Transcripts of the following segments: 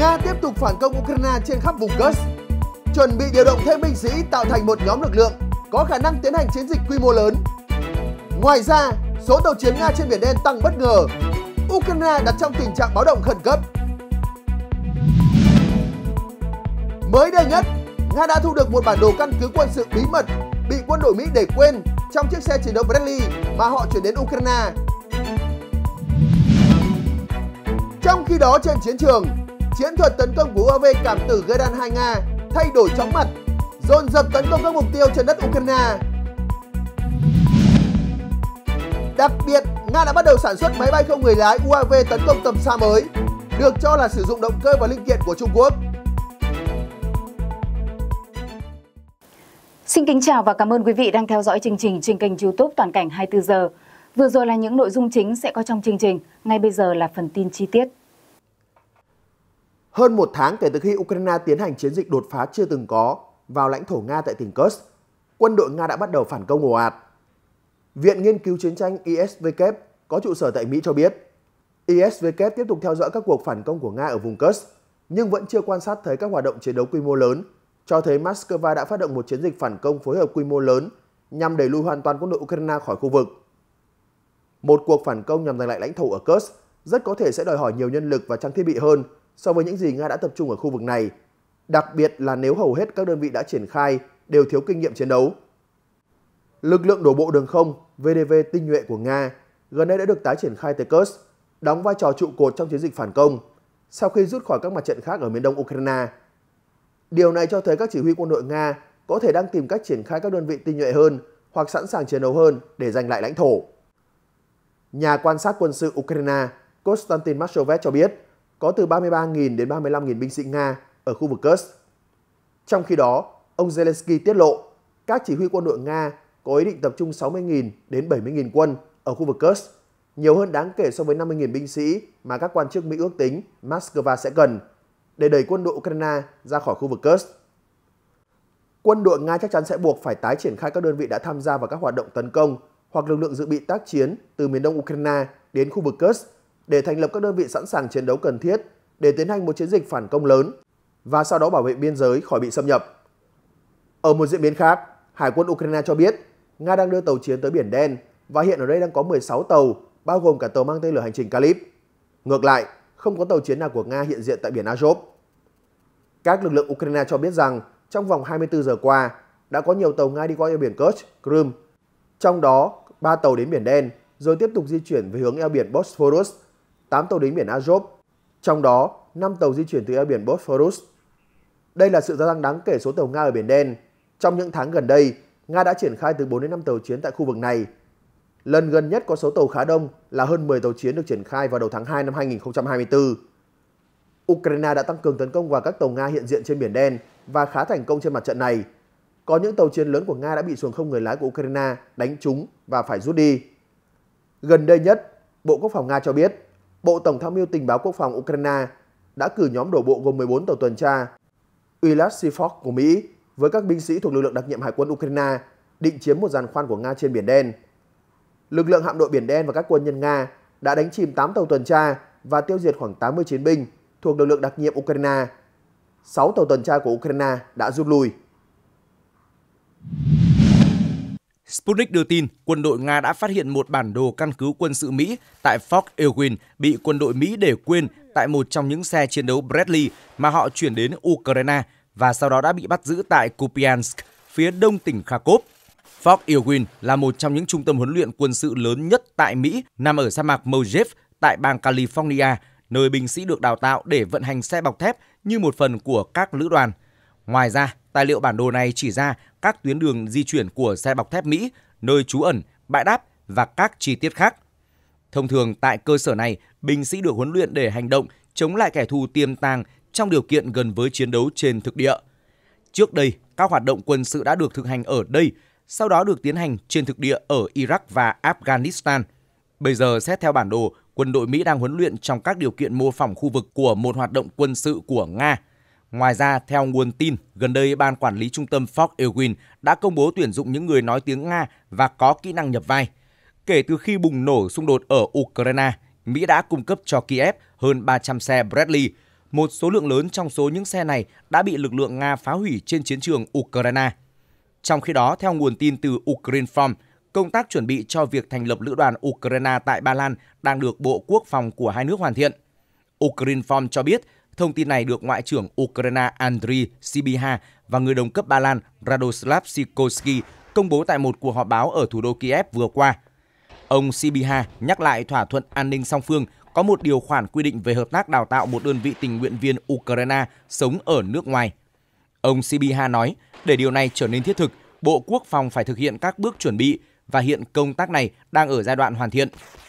Nga tiếp tục phản công Ukraine trên khắp vùng Kursk, chuẩn bị điều động thêm binh sĩ tạo thành một nhóm lực lượng có khả năng tiến hành chiến dịch quy mô lớn. Ngoài ra, số tàu chiến Nga trên Biển Đen tăng bất ngờ. Ukraine đặt trong tình trạng báo động khẩn cấp. Mới đây nhất, Nga đã thu được một bản đồ căn cứ quân sự bí mật bị quân đội Mỹ để quên trong chiếc xe chiến đấu Bradley mà họ chuyển đến Ukraine. Trong khi đó trên chiến trường, chiến thuật tấn công của UAV cảm tử Geran-2 Nga thay đổi chóng mặt, dồn dập tấn công các mục tiêu trên đất Ukraine. Đặc biệt, Nga đã bắt đầu sản xuất máy bay không người lái UAV tấn công tầm xa mới, được cho là sử dụng động cơ và linh kiện của Trung Quốc. Xin kính chào và cảm ơn quý vị đang theo dõi chương trình trên kênh YouTube Toàn cảnh 24 giờ. Vừa rồi là những nội dung chính sẽ có trong chương trình, ngay bây giờ là phần tin chi tiết. Hơn một tháng kể từ khi Ukraine tiến hành chiến dịch đột phá chưa từng có vào lãnh thổ Nga tại tỉnh Kursk, quân đội Nga đã bắt đầu phản công ồ ạt. Viện Nghiên cứu Chiến tranh ISW có trụ sở tại Mỹ cho biết, ISW tiếp tục theo dõi các cuộc phản công của Nga ở vùng Kursk, nhưng vẫn chưa quan sát thấy các hoạt động chiến đấu quy mô lớn, cho thấy Moscow đã phát động một chiến dịch phản công phối hợp quy mô lớn nhằm đẩy lùi hoàn toàn quân đội Ukraine khỏi khu vực. Một cuộc phản công nhằm giành lại lãnh thổ ở Kursk rất có thể sẽ đòi hỏi nhiều nhân lực và trang thiết bị hơn so với những gì Nga đã tập trung ở khu vực này, đặc biệt là nếu hầu hết các đơn vị đã triển khai đều thiếu kinh nghiệm chiến đấu. Lực lượng đổ bộ đường không VDV tinh nhuệ của Nga gần đây đã được tái triển khai tới Kursk, đóng vai trò trụ cột trong chiến dịch phản công sau khi rút khỏi các mặt trận khác ở miền đông Ukraine. Điều này cho thấy các chỉ huy quân đội Nga có thể đang tìm cách triển khai các đơn vị tinh nhuệ hơn hoặc sẵn sàng chiến đấu hơn để giành lại lãnh thổ. Nhà quan sát quân sự Ukraine Konstantin Mashovet cho biết có từ 33.000 đến 35.000 binh sĩ Nga ở khu vực Kursk. Trong khi đó, ông Zelensky tiết lộ các chỉ huy quân đội Nga có ý định tập trung 60.000 đến 70.000 quân ở khu vực Kursk, nhiều hơn đáng kể so với 50.000 binh sĩ mà các quan chức Mỹ ước tính Moscow sẽ cần để đẩy quân đội Ukraine ra khỏi khu vực Kursk. Quân đội Nga chắc chắn sẽ buộc phải tái triển khai các đơn vị đã tham gia vào các hoạt động tấn công hoặc lực lượng dự bị tác chiến từ miền đông Ukraine đến khu vực Kursk để thành lập các đơn vị sẵn sàng chiến đấu cần thiết để tiến hành một chiến dịch phản công lớn và sau đó bảo vệ biên giới khỏi bị xâm nhập. Ở một diễn biến khác, Hải quân Ukraine cho biết Nga đang đưa tàu chiến tới Biển Đen và hiện ở đây đang có 16 tàu, bao gồm cả tàu mang tên lửa hành trình Kalib. Ngược lại, không có tàu chiến nào của Nga hiện diện tại biển Azov. Các lực lượng Ukraine cho biết rằng trong vòng 24 giờ qua đã có nhiều tàu Nga đi qua eo biển Kerch, Crimea, trong đó 3 tàu đến Biển Đen, rồi tiếp tục di chuyển về hướng eo biển Bosphorus, 8 tàu đến biển Azov, trong đó 5 tàu di chuyển từ eo biển Bosphorus. Đây là sự gia tăng đáng kể số tàu Nga ở Biển Đen. Trong những tháng gần đây, Nga đã triển khai từ 4 đến 5 tàu chiến tại khu vực này. Lần gần nhất có số tàu khá đông là hơn 10 tàu chiến được triển khai vào đầu tháng 2 năm 2024. Ukraine đã tăng cường tấn công vào các tàu Nga hiện diện trên Biển Đen và khá thành công trên mặt trận này. Có những tàu chiến lớn của Nga đã bị xuồng không người lái của Ukraine đánh trúng và phải rút đi. Gần đây nhất, Bộ Quốc phòng Nga cho biết, Bộ Tổng tham mưu Tình báo Quốc phòng Ukraine đã cử nhóm đổ bộ gồm 14 tàu tuần tra Ulat Seaford của Mỹ với các binh sĩ thuộc lực lượng đặc nhiệm Hải quân Ukraine định chiếm một giàn khoan của Nga trên Biển Đen. Lực lượng hạm đội Biển Đen và các quân nhân Nga đã đánh chìm 8 tàu tuần tra và tiêu diệt khoảng 80 chiến binh thuộc lực lượng đặc nhiệm Ukraine. 6 tàu tuần tra của Ukraine đã rút lui. Sputnik đưa tin quân đội Nga đã phát hiện một bản đồ căn cứ quân sự Mỹ tại Fort Irwin bị quân đội Mỹ để quên tại một trong những xe chiến đấu Bradley mà họ chuyển đến Ukraine và sau đó đã bị bắt giữ tại Kupiansk, phía đông tỉnh Kharkov. Fort Irwin là một trong những trung tâm huấn luyện quân sự lớn nhất tại Mỹ, nằm ở sa mạc Mojave tại bang California, nơi binh sĩ được đào tạo để vận hành xe bọc thép như một phần của các lữ đoàn. Ngoài ra, tài liệu bản đồ này chỉ ra các tuyến đường di chuyển của xe bọc thép Mỹ, nơi trú ẩn, bãi đáp và các chi tiết khác. Thông thường tại cơ sở này, binh sĩ được huấn luyện để hành động chống lại kẻ thù tiềm tàng trong điều kiện gần với chiến đấu trên thực địa. Trước đây, các hoạt động quân sự đã được thực hành ở đây, sau đó được tiến hành trên thực địa ở Iraq và Afghanistan. Bây giờ, xét theo bản đồ, quân đội Mỹ đang huấn luyện trong các điều kiện mô phỏng khu vực của một hoạt động quân sự của Nga. Ngoài ra, theo nguồn tin, gần đây Ban Quản lý Trung tâm Fort Irwin đã công bố tuyển dụng những người nói tiếng Nga và có kỹ năng nhập vai. Kể từ khi bùng nổ xung đột ở Ukraine, Mỹ đã cung cấp cho Kiev hơn 300 xe Bradley. một số lượng lớn trong số những xe này đã bị lực lượng Nga phá hủy trên chiến trường Ukraine. Trong khi đó, theo nguồn tin từ Ukrinform, công tác chuẩn bị cho việc thành lập lữ đoàn Ukraine tại Ba Lan đang được Bộ Quốc phòng của hai nước hoàn thiện. Ukrinform cho biết thông tin này được Ngoại trưởng Ukraine Andriy Sibiha và người đồng cấp Ba Lan Radoslav Sikorski công bố tại một cuộc họp báo ở thủ đô Kiev vừa qua. Ông Sibiha nhắc lại thỏa thuận an ninh song phương có một điều khoản quy định về hợp tác đào tạo một đơn vị tình nguyện viên Ukraine sống ở nước ngoài. Ông Sibiha nói, để điều này trở nên thiết thực, Bộ Quốc phòng phải thực hiện các bước chuẩn bị và hiện công tác này đang ở giai đoạn hoàn thiện.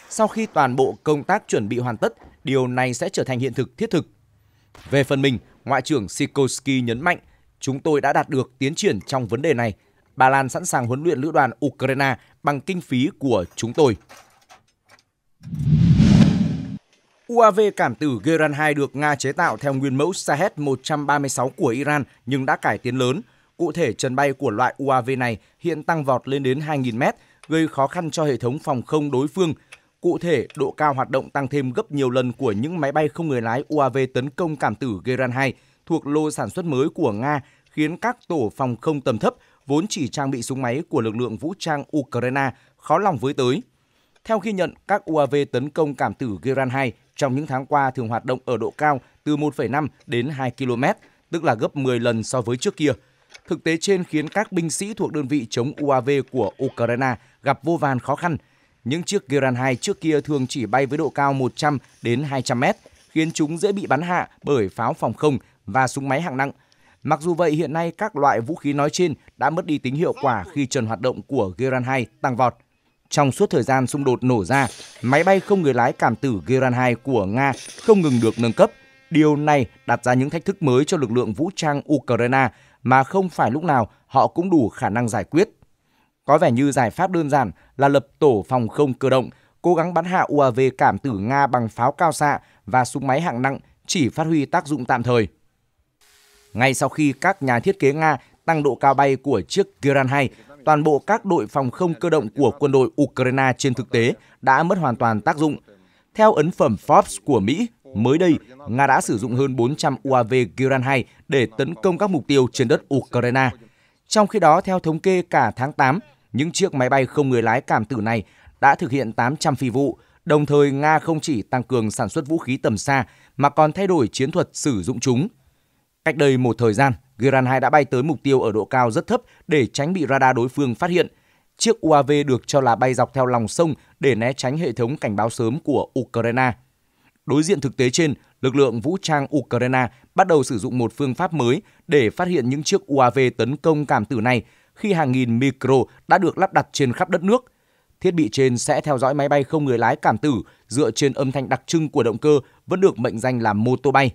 Sau khi toàn bộ công tác chuẩn bị hoàn tất, điều này sẽ trở thành hiện thực thiết thực. Về phần mình, Ngoại trưởng Sikorski nhấn mạnh, chúng tôi đã đạt được tiến triển trong vấn đề này. Ba Lan sẵn sàng huấn luyện lữ đoàn Ukraine bằng kinh phí của chúng tôi. UAV cảm tử Geran-2 được Nga chế tạo theo nguyên mẫu Shahed-136 của Iran nhưng đã cải tiến lớn. Cụ thể, trần bay của loại UAV này hiện tăng vọt lên đến 2.000 m, gây khó khăn cho hệ thống phòng không đối phương. Cụ thể, độ cao hoạt động tăng thêm gấp nhiều lần của những máy bay không người lái UAV tấn công cảm tử Geran-2 thuộc lô sản xuất mới của Nga, khiến các tổ phòng không tầm thấp vốn chỉ trang bị súng máy của lực lượng vũ trang Ukraine khó lòng với tới. Theo ghi nhận, các UAV tấn công cảm tử Geran-2 trong những tháng qua thường hoạt động ở độ cao từ 1,5 đến 2 km, tức là gấp 10 lần so với trước kia. Thực tế trên khiến các binh sĩ thuộc đơn vị chống UAV của Ukraine gặp vô vàn khó khăn. Những chiếc Geran-2 trước kia thường chỉ bay với độ cao 100 đến 200 m, khiến chúng dễ bị bắn hạ bởi pháo phòng không và súng máy hạng nặng. Mặc dù vậy, hiện nay các loại vũ khí nói trên đã mất đi tính hiệu quả khi trần hoạt động của Geran-2 tăng vọt. Trong suốt thời gian xung đột nổ ra, máy bay không người lái cảm tử Geran-2 của Nga không ngừng được nâng cấp. Điều này đặt ra những thách thức mới cho lực lượng vũ trang Ukraine mà không phải lúc nào họ cũng đủ khả năng giải quyết. Có vẻ như giải pháp đơn giản là lập tổ phòng không cơ động, cố gắng bắn hạ UAV cảm tử Nga bằng pháo cao xạ và súng máy hạng nặng chỉ phát huy tác dụng tạm thời. Ngay sau khi các nhà thiết kế Nga tăng độ cao bay của chiếc Geran-2, toàn bộ các đội phòng không cơ động của quân đội Ukraine trên thực tế đã mất hoàn toàn tác dụng. Theo ấn phẩm Forbes của Mỹ, mới đây, Nga đã sử dụng hơn 400 UAV Geran-2 để tấn công các mục tiêu trên đất Ukraine. Trong khi đó, theo thống kê cả tháng 8, những chiếc máy bay không người lái cảm tử này đã thực hiện 800 phi vụ. Đồng thời, Nga không chỉ tăng cường sản xuất vũ khí tầm xa mà còn thay đổi chiến thuật sử dụng chúng. Cách đây một thời gian, Geran-2 đã bay tới mục tiêu ở độ cao rất thấp để tránh bị radar đối phương phát hiện. Chiếc UAV được cho là bay dọc theo lòng sông để né tránh hệ thống cảnh báo sớm của Ukraine. Đối diện thực tế trên, lực lượng vũ trang Ukraine bắt đầu sử dụng một phương pháp mới để phát hiện những chiếc UAV tấn công cảm tử này khi hàng nghìn micro đã được lắp đặt trên khắp đất nước. Thiết bị trên sẽ theo dõi máy bay không người lái cảm tử dựa trên âm thanh đặc trưng của động cơ vẫn được mệnh danh là mô tô bay,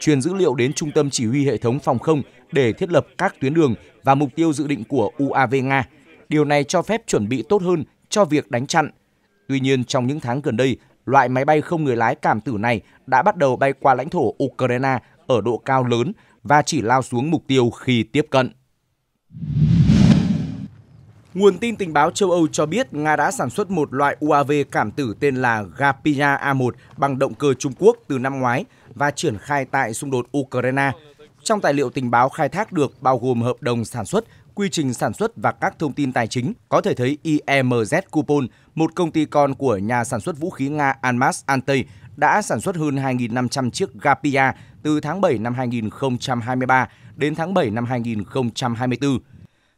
truyền dữ liệu đến trung tâm chỉ huy hệ thống phòng không để thiết lập các tuyến đường và mục tiêu dự định của UAV Nga. Điều này cho phép chuẩn bị tốt hơn cho việc đánh chặn. Tuy nhiên, trong những tháng gần đây, loại máy bay không người lái cảm tử này đã bắt đầu bay qua lãnh thổ Ukraine ở độ cao lớn và chỉ lao xuống mục tiêu khi tiếp cận. Nguồn tin tình báo châu Âu cho biết Nga đã sản xuất một loại UAV cảm tử tên là Gapia A1 bằng động cơ Trung Quốc từ năm ngoái và triển khai tại xung đột Ukraine. Trong tài liệu tình báo khai thác được bao gồm hợp đồng sản xuất, quy trình sản xuất và các thông tin tài chính, có thể thấy EMZ Kupol, một công ty con của nhà sản xuất vũ khí Nga Almaz Ante, đã sản xuất hơn 2.500 chiếc Gapia từ tháng 7 năm 2023 đến tháng 7 năm 2024.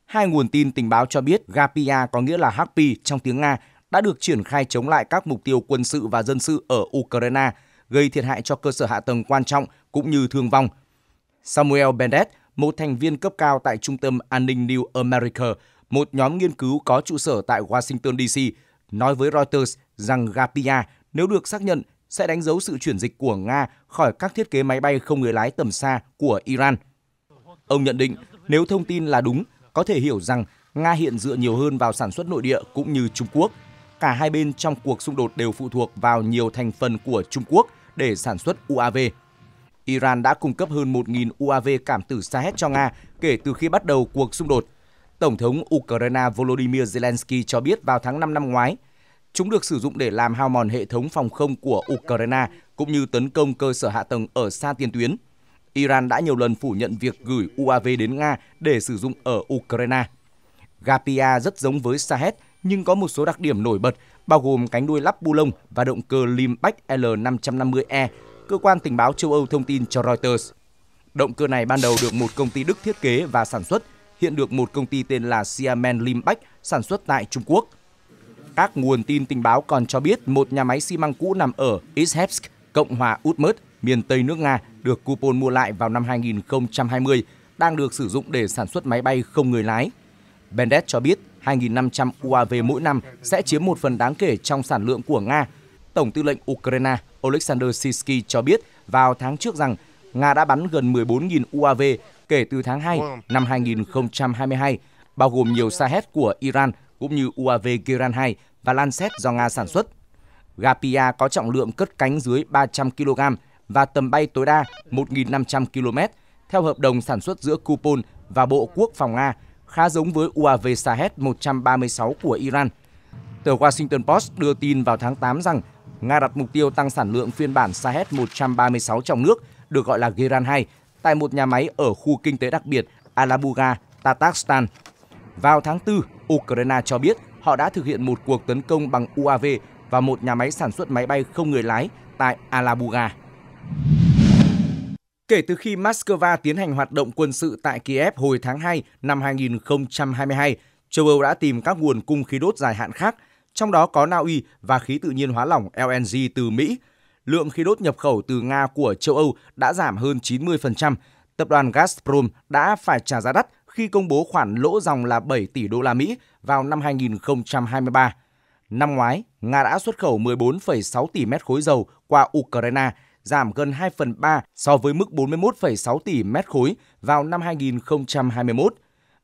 Hai nguồn tin tình báo cho biết Gapia có nghĩa là Harpy trong tiếng Nga đã được triển khai chống lại các mục tiêu quân sự và dân sự ở Ukraine, gây thiệt hại cho cơ sở hạ tầng quan trọng cũng như thương vong. Samuel Bennett, một thành viên cấp cao tại Trung tâm An ninh New America, một nhóm nghiên cứu có trụ sở tại Washington DC, nói với Reuters rằng Gapia, nếu được xác nhận, sẽ đánh dấu sự chuyển dịch của Nga khỏi các thiết kế máy bay không người lái tầm xa của Iran. Ông nhận định, nếu thông tin là đúng, có thể hiểu rằng Nga hiện dựa nhiều hơn vào sản xuất nội địa cũng như Trung Quốc. Cả hai bên trong cuộc xung đột đều phụ thuộc vào nhiều thành phần của Trung Quốc để sản xuất UAV. Iran đã cung cấp hơn 1.000 UAV cảm tử Shahed cho Nga kể từ khi bắt đầu cuộc xung đột. Tổng thống Ukraine Volodymyr Zelensky cho biết vào tháng 5 năm ngoái, Chúng được sử dụng để làm hao mòn hệ thống phòng không của Ukraine cũng như tấn công cơ sở hạ tầng ở xa tiền tuyến. Iran đã nhiều lần phủ nhận việc gửi UAV đến Nga để sử dụng ở Ukraine. Gapia rất giống với Shahed nhưng có một số đặc điểm nổi bật, bao gồm cánh đuôi lắp bu lông và động cơ Limback L550E, cơ quan tình báo châu Âu thông tin cho Reuters. Động cơ này ban đầu được một công ty Đức thiết kế và sản xuất, hiện được một công ty tên là Siemens Limback sản xuất tại Trung Quốc. Các nguồn tin tình báo còn cho biết một nhà máy xi măng cũ nằm ở Izhevsk, Cộng hòa Udmurt, miền Tây nước Nga, được Kupol mua lại vào năm 2020, đang được sử dụng để sản xuất máy bay không người lái. Bendet cho biết 2.500 UAV mỗi năm sẽ chiếm một phần đáng kể trong sản lượng của Nga. Tổng tư lệnh Ukraine Oleksandr Syrskyi cho biết vào tháng trước rằng Nga đã bắn gần 14.000 UAV kể từ tháng 2 năm 2022, bao gồm nhiều Shahed của Iran cũng như UAV Geran-2 và Lancet do Nga sản xuất. Gapia có trọng lượng cất cánh dưới 300 kg và tầm bay tối đa 1.500 km, theo hợp đồng sản xuất giữa Kupol và Bộ Quốc phòng Nga, khá giống với UAV Shahed-136 của Iran. Tờ Washington Post đưa tin vào tháng 8 rằng Nga đặt mục tiêu tăng sản lượng phiên bản Shahed-136 trong nước, được gọi là Geran-2, tại một nhà máy ở khu kinh tế đặc biệt Alabuga, Tatarstan. Vào tháng 4, Ukraine cho biết họ đã thực hiện một cuộc tấn công bằng UAV vào một nhà máy sản xuất máy bay không người lái tại Alabuga. Kể từ khi Moscow tiến hành hoạt động quân sự tại Kiev hồi tháng 2 năm 2022, châu Âu đã tìm các nguồn cung khí đốt dài hạn khác, trong đó có Na Uy và khí tự nhiên hóa lỏng LNG từ Mỹ. Lượng khí đốt nhập khẩu từ Nga của châu Âu đã giảm hơn 90%. Tập đoàn Gazprom đã phải trả giá đắt khi công bố khoản lỗ ròng là 7 tỷ đô la Mỹ vào năm 2023. Năm ngoái, Nga đã xuất khẩu 14,6 tỷ mét khối dầu qua Ukraine, giảm gần 2/3 so với mức 41,6 tỷ mét khối vào năm 2021.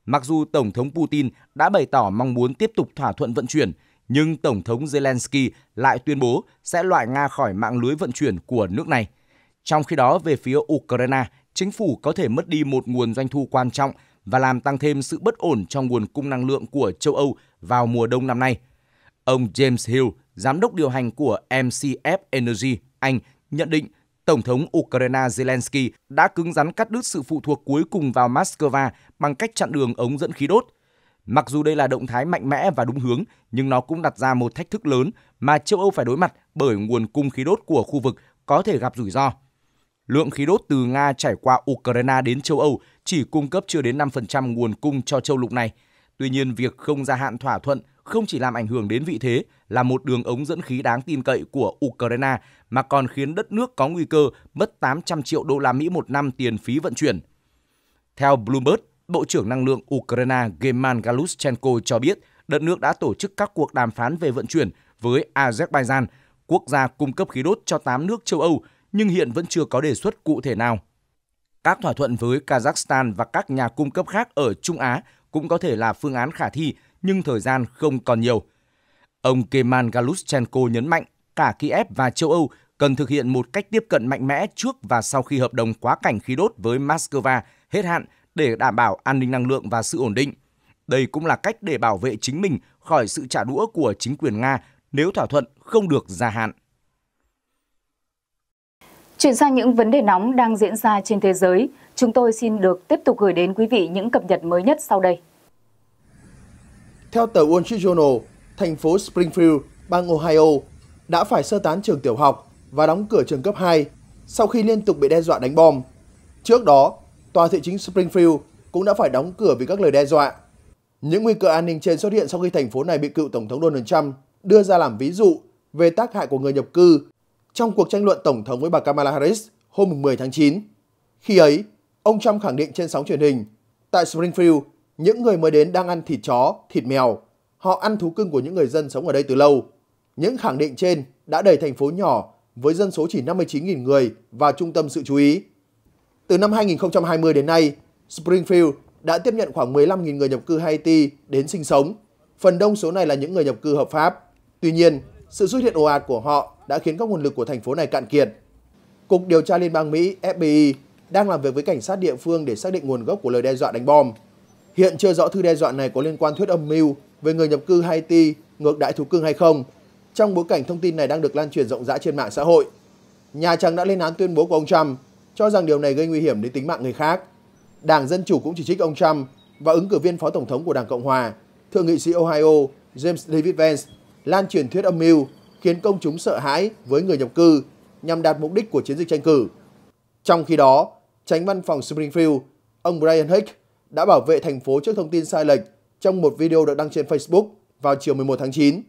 Mặc dù Tổng thống Putin đã bày tỏ mong muốn tiếp tục thỏa thuận vận chuyển, nhưng Tổng thống Zelensky lại tuyên bố sẽ loại Nga khỏi mạng lưới vận chuyển của nước này. Trong khi đó, về phía Ukraine, chính phủ có thể mất đi một nguồn doanh thu quan trọng và làm tăng thêm sự bất ổn trong nguồn cung năng lượng của châu Âu vào mùa đông năm nay. Ông James Hill, giám đốc điều hành của MCF Energy, Anh, nhận định Tổng thống Ukraine Zelensky đã cứng rắn cắt đứt sự phụ thuộc cuối cùng vào Moscow bằng cách chặn đường ống dẫn khí đốt. Mặc dù đây là động thái mạnh mẽ và đúng hướng, nhưng nó cũng đặt ra một thách thức lớn mà châu Âu phải đối mặt bởi nguồn cung khí đốt của khu vực có thể gặp rủi ro. Lượng khí đốt từ Nga chảy qua Ukraine đến châu Âu chỉ cung cấp chưa đến 5% nguồn cung cho châu lục này. Tuy nhiên, việc không gia hạn thỏa thuận không chỉ làm ảnh hưởng đến vị thế là một đường ống dẫn khí đáng tin cậy của Ukraine mà còn khiến đất nước có nguy cơ mất 800 triệu đô la Mỹ một năm tiền phí vận chuyển. Theo Bloomberg, Bộ trưởng Năng lượng Ukraine German Galushchenko cho biết đất nước đã tổ chức các cuộc đàm phán về vận chuyển với Azerbaijan, quốc gia cung cấp khí đốt cho 8 nước châu Âu, nhưng hiện vẫn chưa có đề xuất cụ thể nào. Các thỏa thuận với Kazakhstan và các nhà cung cấp khác ở Trung Á cũng có thể là phương án khả thi, nhưng thời gian không còn nhiều. Ông German Galushchenko nhấn mạnh cả Kiev và châu Âu cần thực hiện một cách tiếp cận mạnh mẽ trước và sau khi hợp đồng quá cảnh khí đốt với Moscow hết hạn để đảm bảo an ninh năng lượng và sự ổn định. Đây cũng là cách để bảo vệ chính mình khỏi sự trả đũa của chính quyền Nga nếu thỏa thuận không được gia hạn. Chuyển sang những vấn đề nóng đang diễn ra trên thế giới, chúng tôi xin được tiếp tục gửi đến quý vị những cập nhật mới nhất sau đây. Theo tờ Wall Street Journal, thành phố Springfield, bang Ohio đã phải sơ tán trường tiểu học và đóng cửa trường cấp 2 sau khi liên tục bị đe dọa đánh bom. Trước đó, tòa thị chính Springfield cũng đã phải đóng cửa vì các lời đe dọa. Những nguy cơ an ninh trên xuất hiện sau khi thành phố này bị cựu Tổng thống Donald Trump đưa ra làm ví dụ về tác hại của người nhập cư trong cuộc tranh luận Tổng thống với bà Kamala Harris hôm 10 tháng 9. Khi ấy, ông Trump khẳng định trên sóng truyền hình, tại Springfield, những người mới đến đang ăn thịt chó, thịt mèo. Họ ăn thú cưng của những người dân sống ở đây từ lâu. Những khẳng định trên đã đẩy thành phố nhỏ với dân số chỉ 59.000 người vào trung tâm sự chú ý. Từ năm 2020 đến nay, Springfield đã tiếp nhận khoảng 15.000 người nhập cư Haiti đến sinh sống. Phần đông số này là những người nhập cư hợp pháp. Tuy nhiên, sự xuất hiện ồ ạt của họ đã khiến các nguồn lực của thành phố này cạn kiệt. Cục điều tra Liên bang Mỹ FBI đang làm việc với cảnh sát địa phương để xác định nguồn gốc của lời đe dọa đánh bom. Hiện chưa rõ thư đe dọa này có liên quan thuyết âm mưu về người nhập cư Haiti ngược đãi thú cưng hay không, trong bối cảnh thông tin này đang được lan truyền rộng rãi trên mạng xã hội. Nhà Trắng đã lên án tuyên bố của ông Trump, cho rằng điều này gây nguy hiểm đến tính mạng người khác. Đảng Dân Chủ cũng chỉ trích ông Trump và ứng cử viên Phó Tổng thống của Đảng Cộng Hòa, Thượng nghị sĩ Ohio James David Vance lan truyền thuyết âm mưu khiến công chúng sợ hãi với người nhập cư nhằm đạt mục đích của chiến dịch tranh cử. Trong khi đó, Chánh văn phòng Springfield, ông Brian Hickey đã bảo vệ thành phố trước thông tin sai lệch trong một video được đăng trên Facebook vào chiều 11 tháng 9.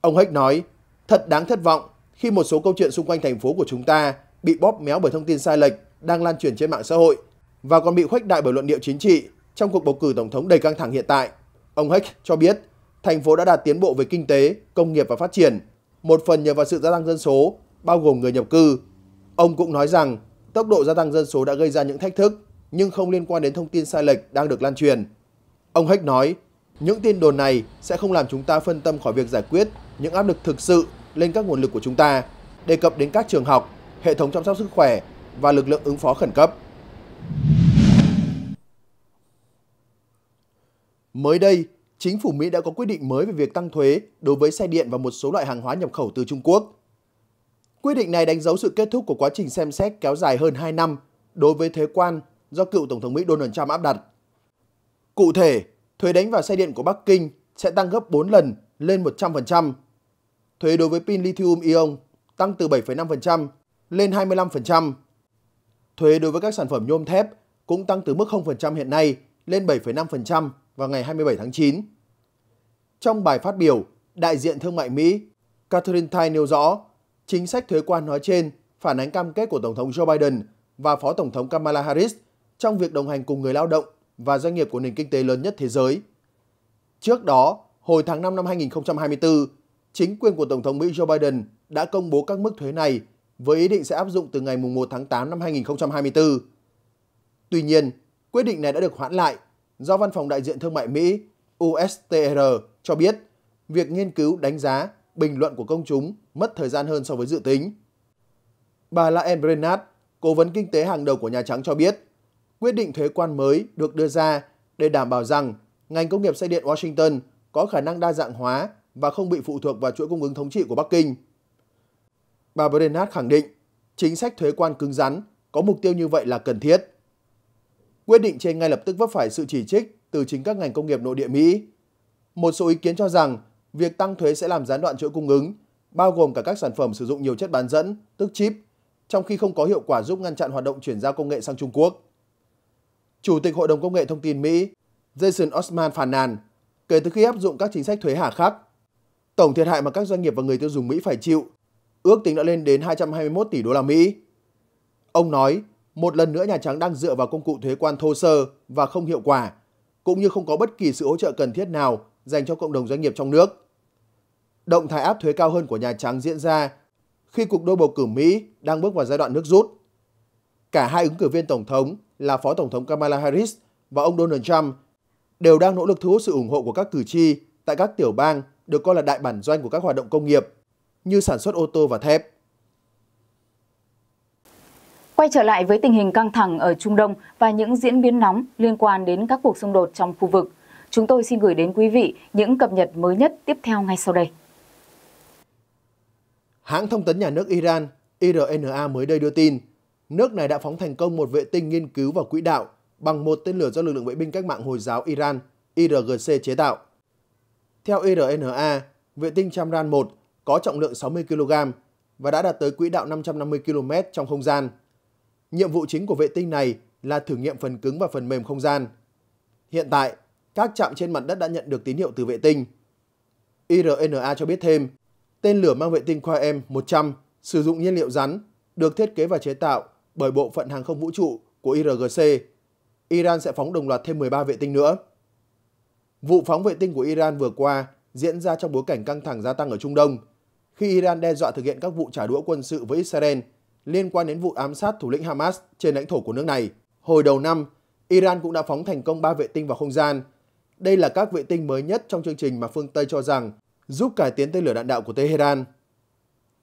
Ông Hickey nói, thật đáng thất vọng khi một số câu chuyện xung quanh thành phố của chúng ta bị bóp méo bởi thông tin sai lệch đang lan truyền trên mạng xã hội và còn bị khuếch đại bởi luận điệu chính trị trong cuộc bầu cử tổng thống đầy căng thẳng hiện tại. Ông Hickey cho biết, thành phố đã đạt tiến bộ về kinh tế, công nghiệp và phát triển, một phần nhờ vào sự gia tăng dân số, bao gồm người nhập cư. Ông cũng nói rằng, tốc độ gia tăng dân số đã gây ra những thách thức, nhưng không liên quan đến thông tin sai lệch đang được lan truyền. Ông Hickey nói, những tin đồn này sẽ không làm chúng ta phân tâm khỏi việc giải quyết những áp lực thực sự lên các nguồn lực của chúng ta, đề cập đến các trường học, hệ thống chăm sóc sức khỏe và lực lượng ứng phó khẩn cấp. Mới đây, chính phủ Mỹ đã có quyết định mới về việc tăng thuế đối với xe điện và một số loại hàng hóa nhập khẩu từ Trung Quốc. Quyết định này đánh dấu sự kết thúc của quá trình xem xét kéo dài hơn 2 năm đối với thuế quan do cựu Tổng thống Mỹ Donald Trump áp đặt. Cụ thể, thuế đánh vào xe điện của Bắc Kinh sẽ tăng gấp 4 lần lên 100%. Thuế đối với pin lithium-ion tăng từ 7,5% lên 25%. Thuế đối với các sản phẩm nhôm thép cũng tăng từ mức 0% hiện nay lên 7,5% vào ngày 27 tháng 9. Trong bài phát biểu, đại diện thương mại Mỹ Catherine Tai nêu rõ, chính sách thuế quan nói trên phản ánh cam kết của Tổng thống Joe Biden và Phó Tổng thống Kamala Harris trong việc đồng hành cùng người lao động và doanh nghiệp của nền kinh tế lớn nhất thế giới. Trước đó, hồi tháng 5 năm 2024, chính quyền của Tổng thống Mỹ Joe Biden đã công bố các mức thuế này với ý định sẽ áp dụng từ ngày 1 tháng 8 năm 2024. Tuy nhiên, quyết định này đã được hoãn lại do Văn phòng Đại diện Thương mại Mỹ USTR cho biết việc nghiên cứu, đánh giá, bình luận của công chúng mất thời gian hơn so với dự tính. Bà Lael Brainard, cố vấn kinh tế hàng đầu của Nhà Trắng cho biết, quyết định thuế quan mới được đưa ra để đảm bảo rằng ngành công nghiệp xe điện Washington có khả năng đa dạng hóa và không bị phụ thuộc vào chuỗi cung ứng thống trị của Bắc Kinh. Bà Bernard khẳng định, chính sách thuế quan cứng rắn có mục tiêu như vậy là cần thiết. Quyết định trên ngay lập tức vấp phải sự chỉ trích từ chính các ngành công nghiệp nội địa Mỹ. Một số ý kiến cho rằng việc tăng thuế sẽ làm gián đoạn chuỗi cung ứng, bao gồm cả các sản phẩm sử dụng nhiều chất bán dẫn, tức chip, trong khi không có hiệu quả giúp ngăn chặn hoạt động chuyển giao công nghệ sang Trung Quốc. Chủ tịch Hội đồng Công nghệ Thông tin Mỹ Jason Osman phàn nàn, kể từ khi áp dụng các chính sách thuế hà khắc, tổng thiệt hại mà các doanh nghiệp và người tiêu dùng Mỹ phải chịu ước tính đã lên đến 221 tỷ đô la Mỹ. Ông nói, một lần nữa Nhà Trắng đang dựa vào công cụ thuế quan thô sơ và không hiệu quả, cũng như không có bất kỳ sự hỗ trợ cần thiết nào dành cho cộng đồng doanh nghiệp trong nước. Động thái áp thuế cao hơn của Nhà Trắng diễn ra khi cuộc đua bầu cử Mỹ đang bước vào giai đoạn nước rút. Cả hai ứng cử viên tổng thống là Phó Tổng thống Kamala Harris và ông Donald Trump đều đang nỗ lực thu hút sự ủng hộ của các cử tri tại các tiểu bang được coi là đại bản doanh của các hoạt động công nghiệp như sản xuất ô tô và thép. Quay trở lại với tình hình căng thẳng ở Trung Đông và những diễn biến nóng liên quan đến các cuộc xung đột trong khu vực, chúng tôi xin gửi đến quý vị những cập nhật mới nhất tiếp theo ngay sau đây. Hãng thông tấn nhà nước Iran IRNA mới đây đưa tin, nước này đã phóng thành công một vệ tinh nghiên cứu vào quỹ đạo bằng một tên lửa do lực lượng vệ binh cách mạng Hồi giáo Iran IRGC chế tạo. Theo IRNA, vệ tinh Chamran-1 có trọng lượng 60 kg và đã đạt tới quỹ đạo 550 km trong không gian. Nhiệm vụ chính của vệ tinh này là thử nghiệm phần cứng và phần mềm không gian. Hiện tại, các trạm trên mặt đất đã nhận được tín hiệu từ vệ tinh. IRNA cho biết thêm, tên lửa mang vệ tinh Quaem-100 sử dụng nhiên liệu rắn, được thiết kế và chế tạo bởi bộ phận hàng không vũ trụ của IRGC. Iran sẽ phóng đồng loạt thêm 13 vệ tinh nữa. Vụ phóng vệ tinh của Iran vừa qua diễn ra trong bối cảnh căng thẳng gia tăng ở Trung Đông, khi Iran đe dọa thực hiện các vụ trả đũa quân sự với Israel liên quan đến vụ ám sát thủ lĩnh Hamas trên lãnh thổ của nước này. Hồi đầu năm, Iran cũng đã phóng thành công 3 vệ tinh vào không gian. Đây là các vệ tinh mới nhất trong chương trình mà phương Tây cho rằng giúp cải tiến tên lửa đạn đạo của Tehran.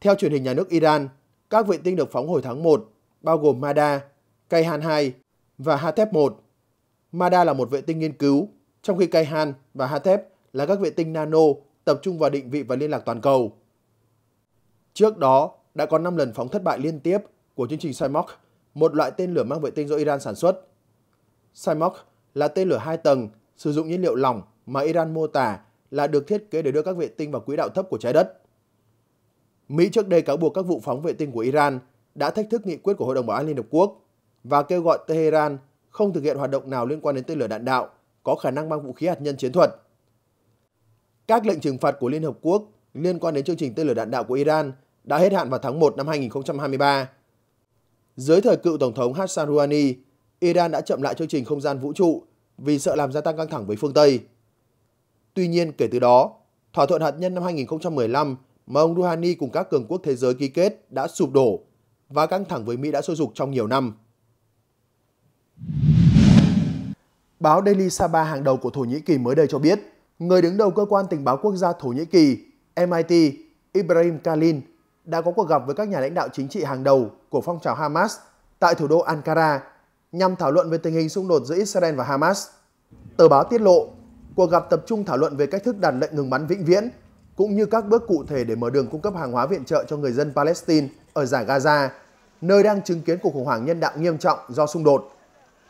Theo truyền hình nhà nước Iran, các vệ tinh được phóng hồi tháng 1, bao gồm Mada, Kayhan-2 và Hatep-1. Mada là một vệ tinh nghiên cứu, trong khi Kayhan và Hatep là các vệ tinh nano tập trung vào định vị và liên lạc toàn cầu. Trước đó, đã có 5 lần phóng thất bại liên tiếp của chương trình Smoke, một loại tên lửa mang vệ tinh do Iran sản xuất. Smoke là tên lửa 2 tầng sử dụng nhiên liệu lỏng mà Iran mô tả là được thiết kế để đưa các vệ tinh vào quỹ đạo thấp của trái đất. Mỹ trước đây cáo buộc các vụ phóng vệ tinh của Iran đã thách thức nghị quyết của Hội đồng Bảo an Liên Hợp Quốc và kêu gọi Tehran không thực hiện hoạt động nào liên quan đến tên lửa đạn đạo có khả năng mang vũ khí hạt nhân chiến thuật. Các lệnh trừng phạt của Liên Hợp Quốc liên quan đến chương trình tên lửa đạn đạo của Iran đã hết hạn vào tháng 1 năm 2023. Dưới thời cựu Tổng thống Hassan Rouhani, Iran đã chậm lại chương trình không gian vũ trụ vì sợ làm gia tăng căng thẳng với phương Tây. Tuy nhiên, kể từ đó, thỏa thuận hạt nhân năm 2015 mà ông Rouhani cùng các cường quốc thế giới ký kết đã sụp đổ và căng thẳng với Mỹ đã sôi sục trong nhiều năm. Báo Daily Sabah hàng đầu của Thổ Nhĩ Kỳ mới đây cho biết, người đứng đầu cơ quan tình báo quốc gia Thổ Nhĩ Kỳ, MIT, Ibrahim Kalin, đã có cuộc gặp với các nhà lãnh đạo chính trị hàng đầu của phong trào Hamas tại thủ đô Ankara nhằm thảo luận về tình hình xung đột giữa Israel và Hamas. Tờ báo tiết lộ, cuộc gặp tập trung thảo luận về cách thức đặt lệnh ngừng bắn vĩnh viễn, cũng như các bước cụ thể để mở đường cung cấp hàng hóa viện trợ cho người dân Palestine ở dải Gaza, nơi đang chứng kiến cuộc khủng hoảng nhân đạo nghiêm trọng do xung đột.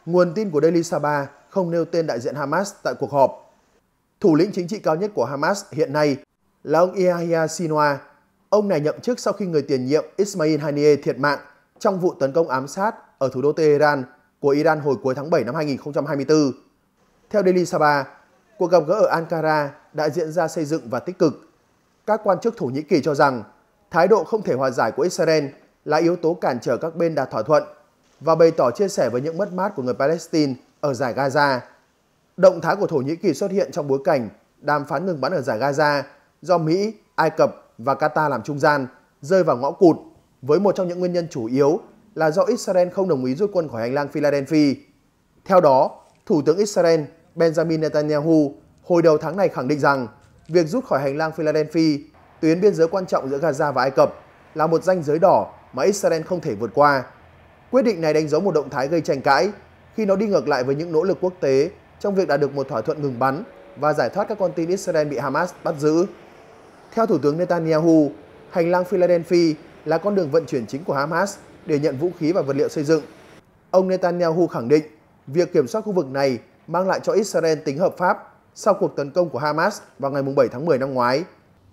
Nguồn tin của Daily Sabah không nêu tên đại diện Hamas tại cuộc họp. Thủ lĩnh chính trị cao nhất của Hamas hiện nay là ông Yahya Sinwar. Ông này nhậm chức sau khi người tiền nhiệm Ismail Haniyeh thiệt mạng trong vụ tấn công ám sát ở thủ đô Tehran của Iran hồi cuối tháng 7 năm 2024. Theo Daily Sabah, cuộc gặp gỡ ở Ankara đã diễn ra xây dựng và tích cực. Các quan chức Thổ Nhĩ Kỳ cho rằng thái độ không thể hòa giải của Israel là yếu tố cản trở các bên đạt thỏa thuận và bày tỏ chia sẻ với những mất mát của người Palestine ở dải Gaza. Động thái của Thổ Nhĩ Kỳ xuất hiện trong bối cảnh đàm phán ngừng bắn ở dải Gaza do Mỹ, Ai Cập và Qatar làm trung gian rơi vào ngõ cụt, với một trong những nguyên nhân chủ yếu là do Israel không đồng ý rút quân khỏi hành lang Philadelphia. Theo đó, Thủ tướng Israel Benjamin Netanyahu hồi đầu tháng này khẳng định rằng việc rút khỏi hành lang Philadelphia, tuyến biên giới quan trọng giữa Gaza và Ai Cập, là một ranh giới đỏ mà Israel không thể vượt qua. Quyết định này đánh dấu một động thái gây tranh cãi khi nó đi ngược lại với những nỗ lực quốc tế trong việc đạt được một thỏa thuận ngừng bắn và giải thoát các con tin Israel bị Hamas bắt giữ. Theo Thủ tướng Netanyahu, hành lang Philadelphia là con đường vận chuyển chính của Hamas để nhận vũ khí và vật liệu xây dựng. Ông Netanyahu khẳng định việc kiểm soát khu vực này mang lại cho Israel tính hợp pháp sau cuộc tấn công của Hamas vào ngày 7 tháng 10 năm ngoái.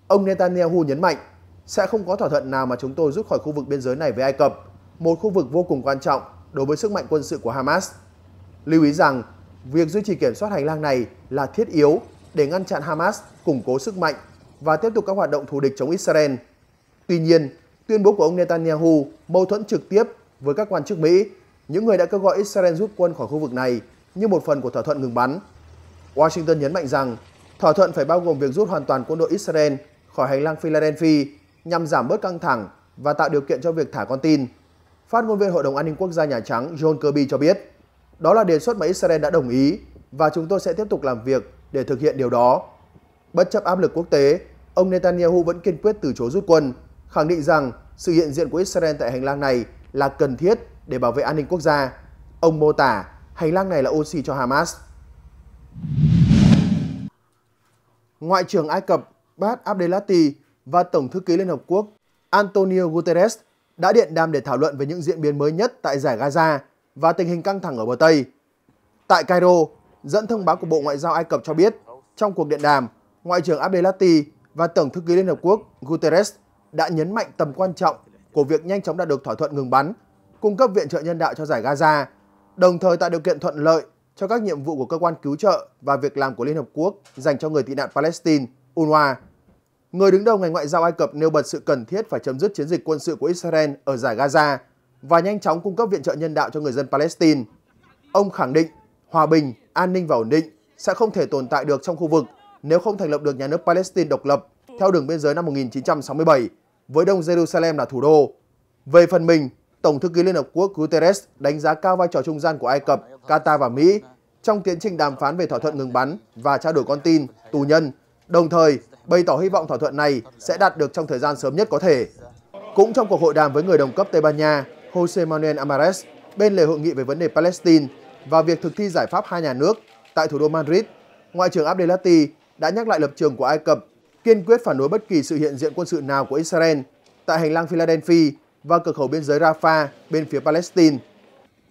Ông Netanyahu nhấn mạnh, sẽ không có thỏa thuận nào mà chúng tôi rút khỏi khu vực biên giới này với Ai Cập, một khu vực vô cùng quan trọng đối với sức mạnh quân sự của Hamas. Lưu ý rằng, việc duy trì kiểm soát hành lang này là thiết yếu để ngăn chặn Hamas củng cố sức mạnh và tiếp tục các hoạt động thù địch chống Israel. Tuy nhiên, tuyên bố của ông Netanyahu mâu thuẫn trực tiếp với các quan chức Mỹ, những người đã kêu gọi Israel rút quân khỏi khu vực này như một phần của thỏa thuận ngừng bắn. Washington nhấn mạnh rằng thỏa thuận phải bao gồm việc rút hoàn toàn quân đội Israel khỏi hành lang Philadelphia nhằm giảm bớt căng thẳng và tạo điều kiện cho việc thả con tin. Phát ngôn viên Hội đồng An ninh Quốc gia Nhà Trắng John Kirby cho biết, đó là đề xuất mà Israel đã đồng ý và chúng tôi sẽ tiếp tục làm việc để thực hiện điều đó. Bất chấp áp lực quốc tế, ông Netanyahu vẫn kiên quyết từ chối rút quân, khẳng định rằng sự hiện diện của Israel tại hành lang này là cần thiết để bảo vệ an ninh quốc gia. Ông mô tả hành lang này là oxy cho Hamas. Ngoại trưởng Ai Cập Bad Abdelati và Tổng thư ký Liên Hợp Quốc Antonio Guterres đã điện đàm để thảo luận về những diễn biến mới nhất tại dải Gaza và tình hình căng thẳng ở bờ Tây. Tại Cairo, dẫn thông báo của Bộ Ngoại giao Ai Cập cho biết, trong cuộc điện đàm, Ngoại trưởng Abdelati và Tổng thư ký Liên Hợp Quốc Guterres đã nhấn mạnh tầm quan trọng của việc nhanh chóng đạt được thỏa thuận ngừng bắn, cung cấp viện trợ nhân đạo cho dải Gaza, đồng thời tạo điều kiện thuận lợi cho các nhiệm vụ của cơ quan cứu trợ và việc làm của Liên Hợp Quốc dành cho người tị nạn Palestine, UNRWA. Người đứng đầu ngành ngoại giao Ai Cập nêu bật sự cần thiết phải chấm dứt chiến dịch quân sự của Israel ở dải Gaza và nhanh chóng cung cấp viện trợ nhân đạo cho người dân Palestine. Ông khẳng định hòa bình, an ninh và ổn định sẽ không thể tồn tại được trong khu vực nếu không thành lập được nhà nước Palestine độc lập theo đường biên giới năm 1967 với Đông Jerusalem là thủ đô. Về phần mình, Tổng thư ký Liên Hợp Quốc Guterres đánh giá cao vai trò trung gian của Ai Cập, Qatar và Mỹ trong tiến trình đàm phán về thỏa thuận ngừng bắn và trao đổi con tin, tù nhân, đồng thời bày tỏ hy vọng thỏa thuận này sẽ đạt được trong thời gian sớm nhất có thể. Cũng trong cuộc hội đàm với người đồng cấp Tây Ban Nha José Manuel Amares bên lề hội nghị về vấn đề Palestine và việc thực thi giải pháp hai nhà nước tại thủ đô Madrid, Ngoại trưởng Abdelati đã nhắc lại lập trường của Ai Cập kiên quyết phản đối bất kỳ sự hiện diện quân sự nào của Israel tại hành lang Philadelphia và cửa khẩu biên giới Rafah bên phía Palestine.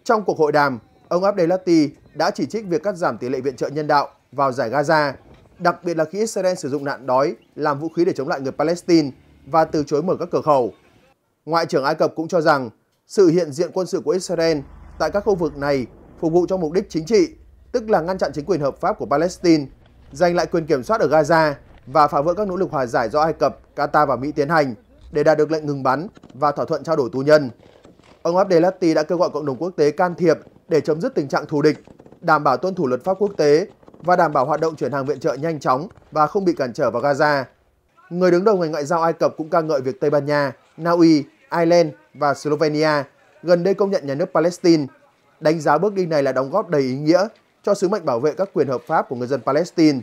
Trong cuộc hội đàm, ông Abdelati đã chỉ trích việc cắt giảm tỷ lệ viện trợ nhân đạo vào giải Gaza, đặc biệt là khi Israel sử dụng nạn đói làm vũ khí để chống lại người Palestine và từ chối mở các cửa khẩu. Ngoại trưởng Ai Cập cũng cho rằng sự hiện diện quân sự của Israel tại các khu vực này phục vụ cho mục đích chính trị, tức là ngăn chặn chính quyền hợp pháp của Palestine, giành lại quyền kiểm soát ở Gaza và phá vỡ các nỗ lực hòa giải do Ai Cập, Qatar và Mỹ tiến hành để đạt được lệnh ngừng bắn và thỏa thuận trao đổi tù nhân. Ông Abdelati đã kêu gọi cộng đồng quốc tế can thiệp để chấm dứt tình trạng thù địch, đảm bảo tuân thủ luật pháp quốc tế và đảm bảo hoạt động chuyển hàng viện trợ nhanh chóng và không bị cản trở vào Gaza. Người đứng đầu ngành ngoại giao Ai Cập cũng ca ngợi việc Tây Ban Nha, Na Uy, Ireland và Slovenia gần đây công nhận nhà nước Palestine, đánh giá bước đi này là đóng góp đầy ý nghĩa cho sứ mệnh bảo vệ các quyền hợp pháp của người dân Palestine.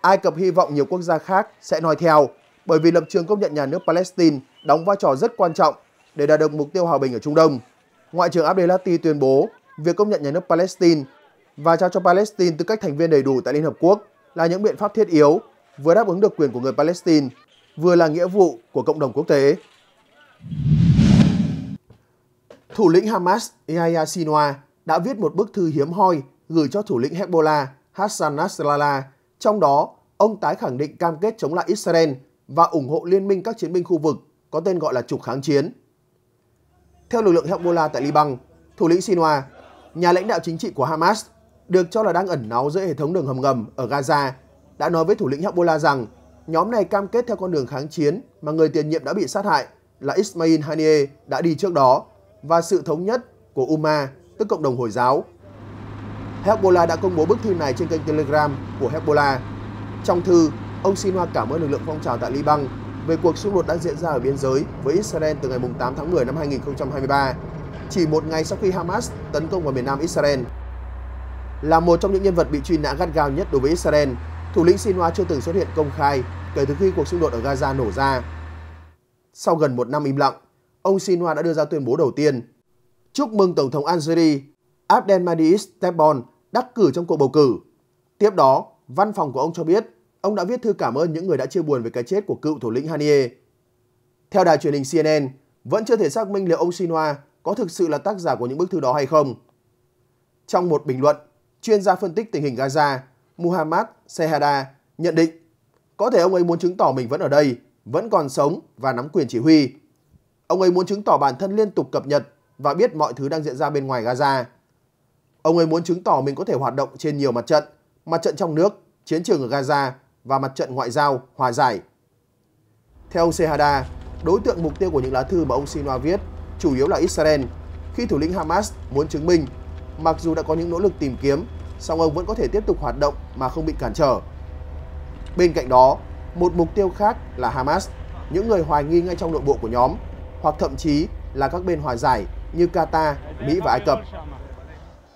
Ai Cập hy vọng nhiều quốc gia khác sẽ nói theo, bởi vì lập trường công nhận nhà nước Palestine đóng vai trò rất quan trọng để đạt được mục tiêu hòa bình ở Trung Đông. Ngoại trưởng Abdelati tuyên bố việc công nhận nhà nước Palestine và trao cho Palestine tư cách thành viên đầy đủ tại Liên Hợp Quốc là những biện pháp thiết yếu, vừa đáp ứng được quyền của người Palestine, vừa là nghĩa vụ của cộng đồng quốc tế. Thủ lĩnh Hamas Yahya Sinwar đã viết một bức thư hiếm hoi gửi cho thủ lĩnh Hezbollah Hassan Nasrallah, trong đó ông tái khẳng định cam kết chống lại Israel và ủng hộ liên minh các chiến binh khu vực có tên gọi là trục kháng chiến. Theo lực lượng Hezbollah tại Liban, thủ lĩnh Sinwar, nhà lãnh đạo chính trị của Hamas, được cho là đang ẩn náu giữa hệ thống đường hầm ngầm ở Gaza, đã nói với thủ lĩnh Hezbollah rằng nhóm này cam kết theo con đường kháng chiến mà người tiền nhiệm đã bị sát hại là Ismail Haniyeh đã đi trước đó và sự thống nhất của Ummah, tức cộng đồng Hồi giáo. Hezbollah đã công bố bức thư này trên kênh Telegram của Hezbollah. Trong thư, ông Sinwar cảm ơn lực lượng phong trào tại Liban về cuộc xung đột đang diễn ra ở biên giới với Israel từ ngày 8 tháng 10 năm 2023, chỉ một ngày sau khi Hamas tấn công vào miền nam Israel. Là một trong những nhân vật bị truy nã gắt gao nhất đối với Israel, thủ lĩnh Sinwar chưa từng xuất hiện công khai kể từ khi cuộc xung đột ở Gaza nổ ra. Sau gần một năm im lặng, ông Sinwar đã đưa ra tuyên bố đầu tiên. Chúc mừng Tổng thống Algeria Abdelmajid Tebboune đắc cử trong cuộc bầu cử. Tiếp đó, văn phòng của ông cho biết ông đã viết thư cảm ơn những người đã chia buồn về cái chết của cựu thủ lĩnh Haniyeh. Theo đài truyền hình CNN, vẫn chưa thể xác minh liệu ông Sinwar có thực sự là tác giả của những bức thư đó hay không. Trong một bình luận, chuyên gia phân tích tình hình Gaza, Muhammad Sehada nhận định có thể ông ấy muốn chứng tỏ mình vẫn ở đây, vẫn còn sống và nắm quyền chỉ huy. Ông ấy muốn chứng tỏ bản thân liên tục cập nhật và biết mọi thứ đang diễn ra bên ngoài Gaza. Ông ấy muốn chứng tỏ mình có thể hoạt động trên nhiều mặt trận trong nước, chiến trường ở Gaza và mặt trận ngoại giao, hòa giải. Theo ông Sehada, đối tượng mục tiêu của những lá thư mà ông Sinwar viết chủ yếu là Israel, khi thủ lĩnh Hamas muốn chứng minh, mặc dù đã có những nỗ lực tìm kiếm, song ông vẫn có thể tiếp tục hoạt động mà không bị cản trở. Bên cạnh đó, một mục tiêu khác là Hamas, những người hoài nghi ngay trong nội bộ của nhóm, hoặc thậm chí là các bên hòa giải như Qatar, Mỹ và Ai Cập.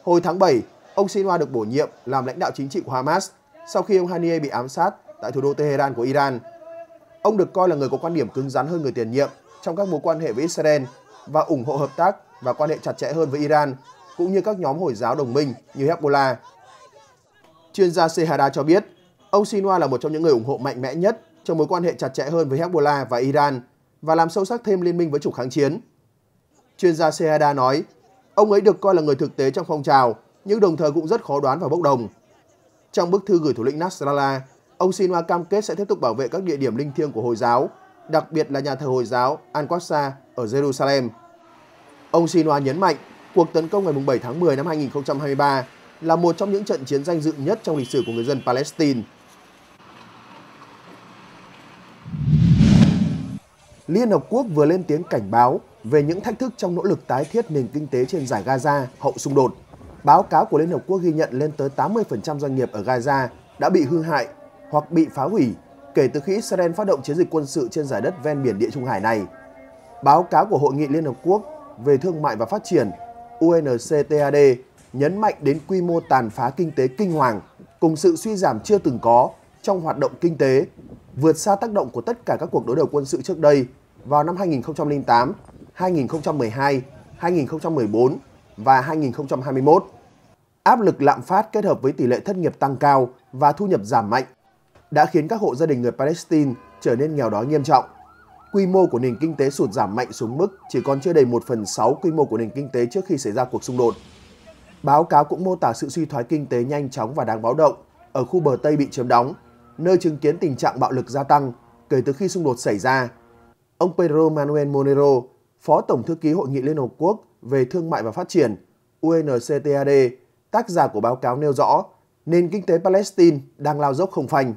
Hồi tháng 7, ông Sinwar được bổ nhiệm làm lãnh đạo chính trị của Hamas sau khi ông Haniyeh bị ám sát tại thủ đô Tehran của Iran. Ông được coi là người có quan điểm cứng rắn hơn người tiền nhiệm trong các mối quan hệ với Israel và ủng hộ hợp tác và quan hệ chặt chẽ hơn với Iran, cũng như các nhóm Hồi giáo đồng minh như Hezbollah. Chuyên gia Sehada cho biết, ông Sinwar là một trong những người ủng hộ mạnh mẽ nhất trong mối quan hệ chặt chẽ hơn với Hezbollah và Iran và làm sâu sắc thêm liên minh với trục kháng chiến. Chuyên gia Sehada nói, ông ấy được coi là người thực tế trong phong trào, nhưng đồng thời cũng rất khó đoán và bốc đồng. Trong bức thư gửi thủ lĩnh Nasrallah, ông Sinwar cam kết sẽ tiếp tục bảo vệ các địa điểm linh thiêng của Hồi giáo, đặc biệt là nhà thờ Hồi giáo Al-Aqsa ở Jerusalem. Ông Sinwar nhấn mạnh, cuộc tấn công ngày 7 tháng 10 năm 2023 là một trong những trận chiến danh dự nhất trong lịch sử của người dân Palestine. Liên Hợp Quốc vừa lên tiếng cảnh báo về những thách thức trong nỗ lực tái thiết nền kinh tế trên dải Gaza hậu xung đột. Báo cáo của Liên Hợp Quốc ghi nhận lên tới 80% doanh nghiệp ở Gaza đã bị hư hại hoặc bị phá hủy kể từ khi Israel phát động chiến dịch quân sự trên dải đất ven biển Địa Trung Hải này. Báo cáo của Hội nghị Liên Hợp Quốc về Thương mại và Phát triển UNCTAD nhấn mạnh đến quy mô tàn phá kinh tế kinh hoàng cùng sự suy giảm chưa từng có trong hoạt động kinh tế, vượt xa tác động của tất cả các cuộc đối đầu quân sự trước đây vào năm 2008, 2012, 2014 và 2021. Áp lực lạm phát kết hợp với tỷ lệ thất nghiệp tăng cao và thu nhập giảm mạnh đã khiến các hộ gia đình người Palestine trở nên nghèo đói nghiêm trọng. quy mô của nền kinh tế sụt giảm mạnh xuống mức chỉ còn chưa đầy 1/6 quy mô của nền kinh tế trước khi xảy ra cuộc xung đột. Báo cáo cũng mô tả sự suy thoái kinh tế nhanh chóng và đáng báo động ở khu bờ Tây bị chiếm đóng, nơi chứng kiến tình trạng bạo lực gia tăng kể từ khi xung đột xảy ra. Ông Pedro Manuel Monero, Phó Tổng Thư ký Hội nghị Liên Hợp Quốc về Thương mại và Phát triển, UNCTAD, tác giả của báo cáo nêu rõ, nền kinh tế Palestine đang lao dốc không phanh.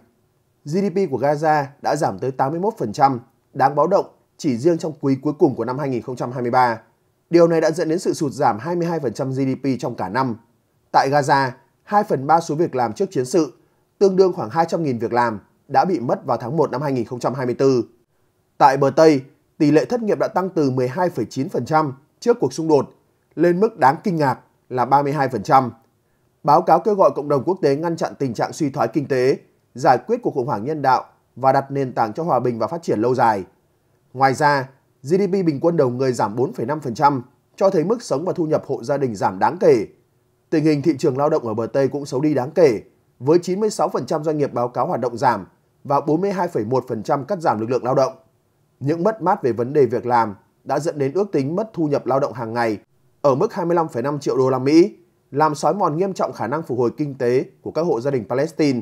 GDP của Gaza đã giảm tới 81%, đáng báo động chỉ riêng trong quý cuối cùng của năm 2023. Điều này đã dẫn đến sự sụt giảm 22% GDP trong cả năm. Tại Gaza, 2/3 số việc làm trước chiến sự, tương đương khoảng 200.000 việc làm, đã bị mất vào tháng 1 năm 2024. Tại bờ Tây, tỷ lệ thất nghiệp đã tăng từ 12,9% trước cuộc xung đột lên mức đáng kinh ngạc là 32%. Báo cáo kêu gọi cộng đồng quốc tế ngăn chặn tình trạng suy thoái kinh tế, giải quyết cuộc khủng hoảng nhân đạo và đặt nền tảng cho hòa bình và phát triển lâu dài. Ngoài ra, GDP bình quân đầu người giảm 4,5%, cho thấy mức sống và thu nhập hộ gia đình giảm đáng kể. Tình hình thị trường lao động ở bờ Tây cũng xấu đi đáng kể, với 96% doanh nghiệp báo cáo hoạt động giảm và 42,1% cắt giảm lực lượng lao động. Những mất mát về vấn đề việc làm đã dẫn đến ước tính mất thu nhập lao động hàng ngày ở mức 25,5 triệu đô la Mỹ, làm xói mòn nghiêm trọng khả năng phục hồi kinh tế của các hộ gia đình Palestine.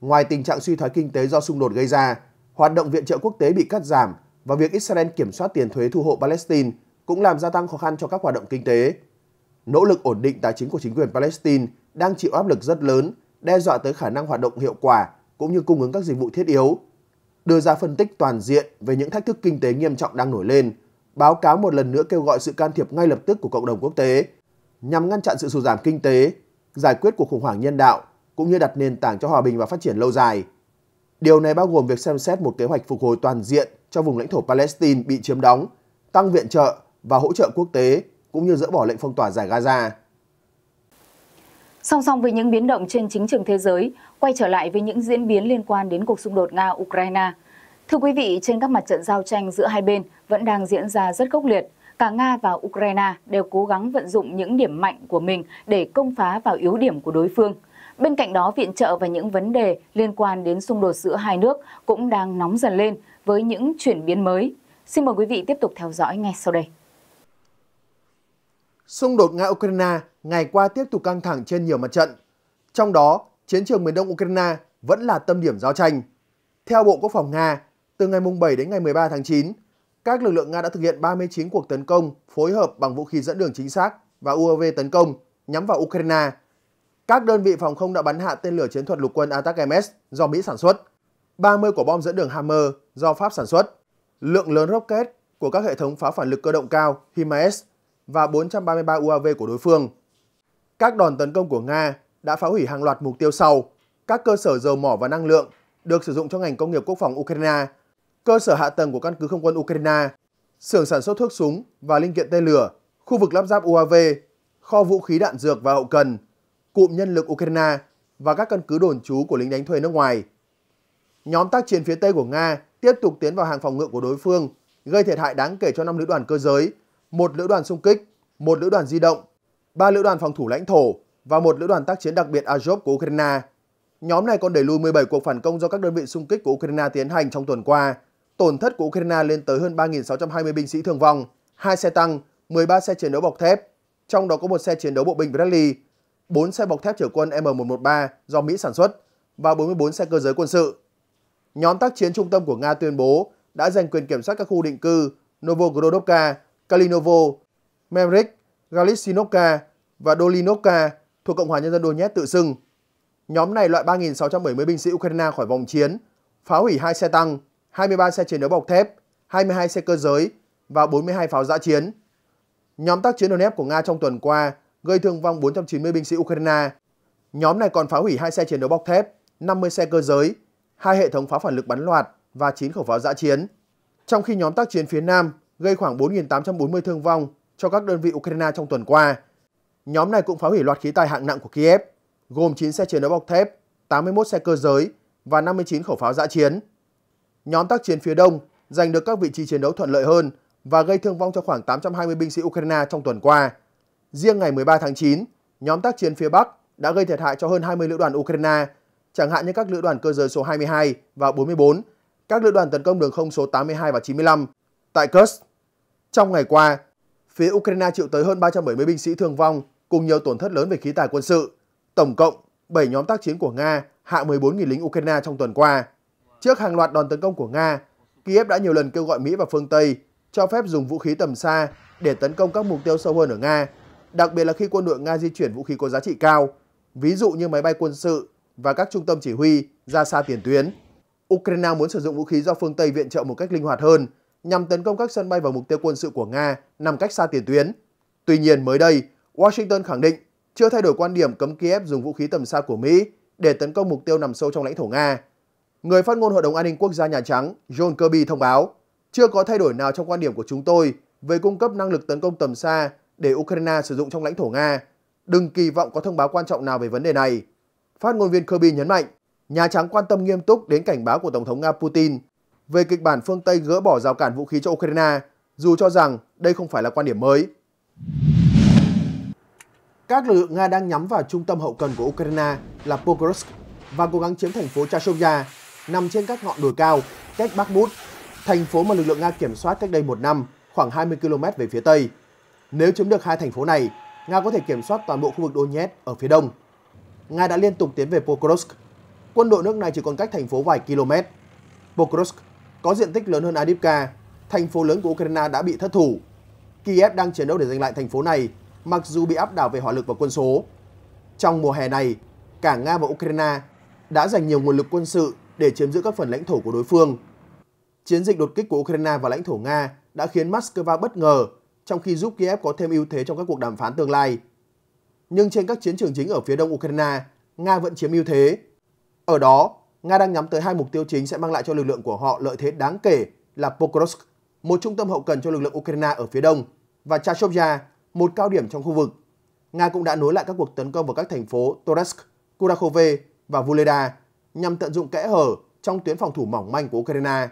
Ngoài tình trạng suy thoái kinh tế do xung đột gây ra, hoạt động viện trợ quốc tế bị cắt giảm và việc Israel kiểm soát tiền thuế thu hộ Palestine cũng làm gia tăng khó khăn cho các hoạt động kinh tế. Nỗ lực ổn định tài chính của chính quyền Palestine đang chịu áp lực rất lớn, đe dọa tới khả năng hoạt động hiệu quả cũng như cung ứng các dịch vụ thiết yếu. Đưa ra phân tích toàn diện về những thách thức kinh tế nghiêm trọng đang nổi lên, báo cáo một lần nữa kêu gọi sự can thiệp ngay lập tức của cộng đồng quốc tế nhằm ngăn chặn sự sụt giảm kinh tế, giải quyết cuộc khủng hoảng nhân đạo cũng như đặt nền tảng cho hòa bình và phát triển lâu dài. Điều này bao gồm việc xem xét một kế hoạch phục hồi toàn diện cho vùng lãnh thổ Palestine bị chiếm đóng, tăng viện trợ và hỗ trợ quốc tế cũng như dỡ bỏ lệnh phong tỏa giải Gaza. Song song với những biến động trên chính trường thế giới, quay trở lại với những diễn biến liên quan đến cuộc xung đột Nga-Ukraine. Thưa quý vị, trên các mặt trận giao tranh giữa hai bên vẫn đang diễn ra rất khốc liệt. Cả Nga và Ukraine đều cố gắng vận dụng những điểm mạnh của mình để công phá vào yếu điểm của đối phương. Bên cạnh đó, viện trợ và những vấn đề liên quan đến xung đột giữa hai nước cũng đang nóng dần lên với những chuyển biến mới. Xin mời quý vị tiếp tục theo dõi ngay sau đây. Xung đột Nga-Ukraine ngày qua tiếp tục căng thẳng trên nhiều mặt trận. Trong đó, chiến trường miền đông Ukraine vẫn là tâm điểm giao tranh. Theo Bộ Quốc phòng Nga, từ ngày 7 đến ngày 13 tháng 9, các lực lượng Nga đã thực hiện 39 cuộc tấn công phối hợp bằng vũ khí dẫn đường chính xác và UAV tấn công nhắm vào Ukraine. Các đơn vị phòng không đã bắn hạ tên lửa chiến thuật lục quân ATACMS do Mỹ sản xuất, 30 quả bom dẫn đường Hammer do Pháp sản xuất, lượng lớn rocket của các hệ thống pháo phản lực cơ động cao HIMARS và 433 UAV của đối phương. Các đòn tấn công của Nga đã phá hủy hàng loạt mục tiêu sau: các cơ sở dầu mỏ và năng lượng được sử dụng cho ngành công nghiệp quốc phòng Ukraine, cơ sở hạ tầng của căn cứ không quân Ukraine, xưởng sản xuất thuốc súng và linh kiện tên lửa, khu vực lắp ráp UAV, kho vũ khí đạn dược và hậu cần, cụm nhân lực Ukraine và các căn cứ đồn trú của lính đánh thuê nước ngoài. Nhóm tác chiến phía Tây của Nga tiếp tục tiến vào hàng phòng ngự của đối phương, gây thiệt hại đáng kể cho 5 lữ đoàn cơ giới, 1 lữ đoàn xung kích, 1 lữ đoàn di động, 3 lữ đoàn phòng thủ lãnh thổ và 1 lữ đoàn tác chiến đặc biệt Azov của Ukraine. Nhóm này còn đẩy lùi 17 cuộc phản công do các đơn vị xung kích của Ukraine tiến hành trong tuần qua. Tổn thất của Ukraine lên tới hơn 3.620 binh sĩ thương vong, 2 xe tăng, 13 xe chiến đấu bọc thép, trong đó có 1 xe chiến đấu bộ binh Bradley, 4 xe bọc thép chở quân M113 do Mỹ sản xuất và 44 xe cơ giới quân sự. Nhóm tác chiến trung tâm của Nga tuyên bố đã giành quyền kiểm soát các khu định cư Novogorodovka, Kalinovo, Memrik, Galicinovka và Dolinovka thuộc Cộng hòa Nhân dân Donetsk tự xưng. Nhóm này loại 3.670 binh sĩ Ukraine khỏi vòng chiến, phá hủy 2 xe tăng, 23 xe chiến đấu bọc thép, 22 xe cơ giới và 42 pháo dã chiến. Nhóm tác chiến Donetsk của Nga trong tuần qua gây thương vong 490 binh sĩ Ukraine. Nhóm này còn phá hủy 2 xe chiến đấu bọc thép, 50 xe cơ giới, 2 hệ thống pháo phản lực bắn loạt và 9 khẩu pháo dã chiến. Trong khi nhóm tác chiến phía Nam gây khoảng 4.840 thương vong cho các đơn vị Ukraine trong tuần qua, nhóm này cũng phá hủy loạt khí tài hạng nặng của Kiev, gồm 9 xe chiến đấu bọc thép, 81 xe cơ giới và 59 khẩu pháo dã chiến. Nhóm tác chiến phía Đông giành được các vị trí chiến đấu thuận lợi hơn và gây thương vong cho khoảng 820 binh sĩ Ukraine trong tuần qua. Riêng ngày 13 tháng 9, nhóm tác chiến phía Bắc đã gây thiệt hại cho hơn 20 lữ đoàn Ukraine, chẳng hạn như các lữ đoàn cơ giới số 22 và 44, các lữ đoàn tấn công đường không số 82 và 95 tại Kursk. Trong ngày qua, phía Ukraine chịu tới hơn 370 binh sĩ thương vong cùng nhiều tổn thất lớn về khí tài quân sự. Tổng cộng, 7 nhóm tác chiến của Nga hạ 14.000 lính Ukraine trong tuần qua. Trước hàng loạt đòn tấn công của Nga, Kiev đã nhiều lần kêu gọi Mỹ và phương Tây cho phép dùng vũ khí tầm xa để tấn công các mục tiêu sâu hơn ở Nga, đặc biệt là khi quân đội Nga di chuyển vũ khí có giá trị cao, ví dụ như máy bay quân sự và các trung tâm chỉ huy ra xa tiền tuyến. Ukraine muốn sử dụng vũ khí do phương Tây viện trợ một cách linh hoạt hơn nhằm tấn công các sân bay và mục tiêu quân sự của Nga nằm cách xa tiền tuyến. Tuy nhiên, mới đây, Washington khẳng định chưa thay đổi quan điểm cấm Kiev dùng vũ khí tầm xa của Mỹ để tấn công mục tiêu nằm sâu trong lãnh thổ Nga. Người phát ngôn Hội đồng An ninh Quốc gia Nhà Trắng John Kirby thông báo, chưa có thay đổi nào trong quan điểm của chúng tôi về cung cấp năng lực tấn công tầm xa để Ukraine sử dụng trong lãnh thổ Nga. Đừng kỳ vọng có thông báo quan trọng nào về vấn đề này. Phát ngôn viên Kirby nhấn mạnh, Nhà Trắng quan tâm nghiêm túc đến cảnh báo của Tổng thống Nga Putin về kịch bản phương Tây gỡ bỏ rào cản vũ khí cho Ukraine, dù cho rằng đây không phải là quan điểm mới. Các lực lượng Nga đang nhắm vào trung tâm hậu cần của Ukraine là Pokrovsk và cố gắng chiếm thành phố Chasiv Yar, nằm trên các ngọn đồi cao, cách Bakhmut, thành phố mà lực lượng Nga kiểm soát cách đây một năm, khoảng 20 km về phía Tây. Nếu chiếm được hai thành phố này, Nga có thể kiểm soát toàn bộ khu vực Donetsk ở phía đông. Nga đã liên tục tiến về Pokrovsk. Quân đội nước này chỉ còn cách thành phố vài km. Pokrovsk có diện tích lớn hơn Avdiivka, thành phố lớn của Ukraine đã bị thất thủ. Kiev đang chiến đấu để giành lại thành phố này, mặc dù bị áp đảo về hỏa lực và quân số. Trong mùa hè này, cả Nga và Ukraine đã dành nhiều nguồn lực quân sự để chiếm giữ các phần lãnh thổ của đối phương. Chiến dịch đột kích của Ukraine vào lãnh thổ Nga đã khiến Moscow bất ngờ, trong khi giúp Kiev có thêm ưu thế trong các cuộc đàm phán tương lai. Nhưng trên các chiến trường chính ở phía đông Ukraine, Nga vẫn chiếm ưu thế. Ở đó, Nga đang nhắm tới hai mục tiêu chính sẽ mang lại cho lực lượng của họ lợi thế đáng kể là Pokrovsk, một trung tâm hậu cần cho lực lượng Ukraine ở phía đông, và Chasiv Yar, một cao điểm trong khu vực. Nga cũng đã nối lại các cuộc tấn công vào các thành phố Toretsk, Kurakhove và Vuleda nhằm tận dụng kẽ hở trong tuyến phòng thủ mỏng manh của Ukraine.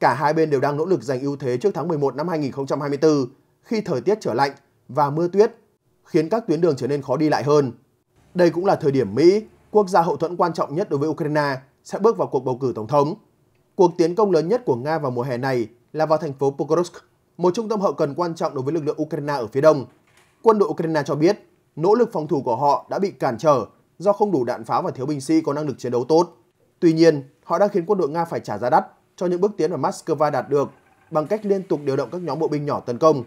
Cả hai bên đều đang nỗ lực giành ưu thế trước tháng 11 năm 2024 khi thời tiết trở lạnh và mưa tuyết khiến các tuyến đường trở nên khó đi lại hơn. Đây cũng là thời điểm Mỹ, quốc gia hậu thuẫn quan trọng nhất đối với Ukraine, sẽ bước vào cuộc bầu cử tổng thống. Cuộc tiến công lớn nhất của Nga vào mùa hè này là vào thành phố Pokrovsk, một trung tâm hậu cần quan trọng đối với lực lượng Ukraine ở phía đông. Quân đội Ukraine cho biết nỗ lực phòng thủ của họ đã bị cản trở do không đủ đạn pháo và thiếu binh sĩ có năng lực chiến đấu tốt. Tuy nhiên, họ đang khiến quân đội Nga phải trả giá đắt cho những bước tiến mà Moscow đạt được bằng cách liên tục điều động các nhóm bộ binh nhỏ tấn công.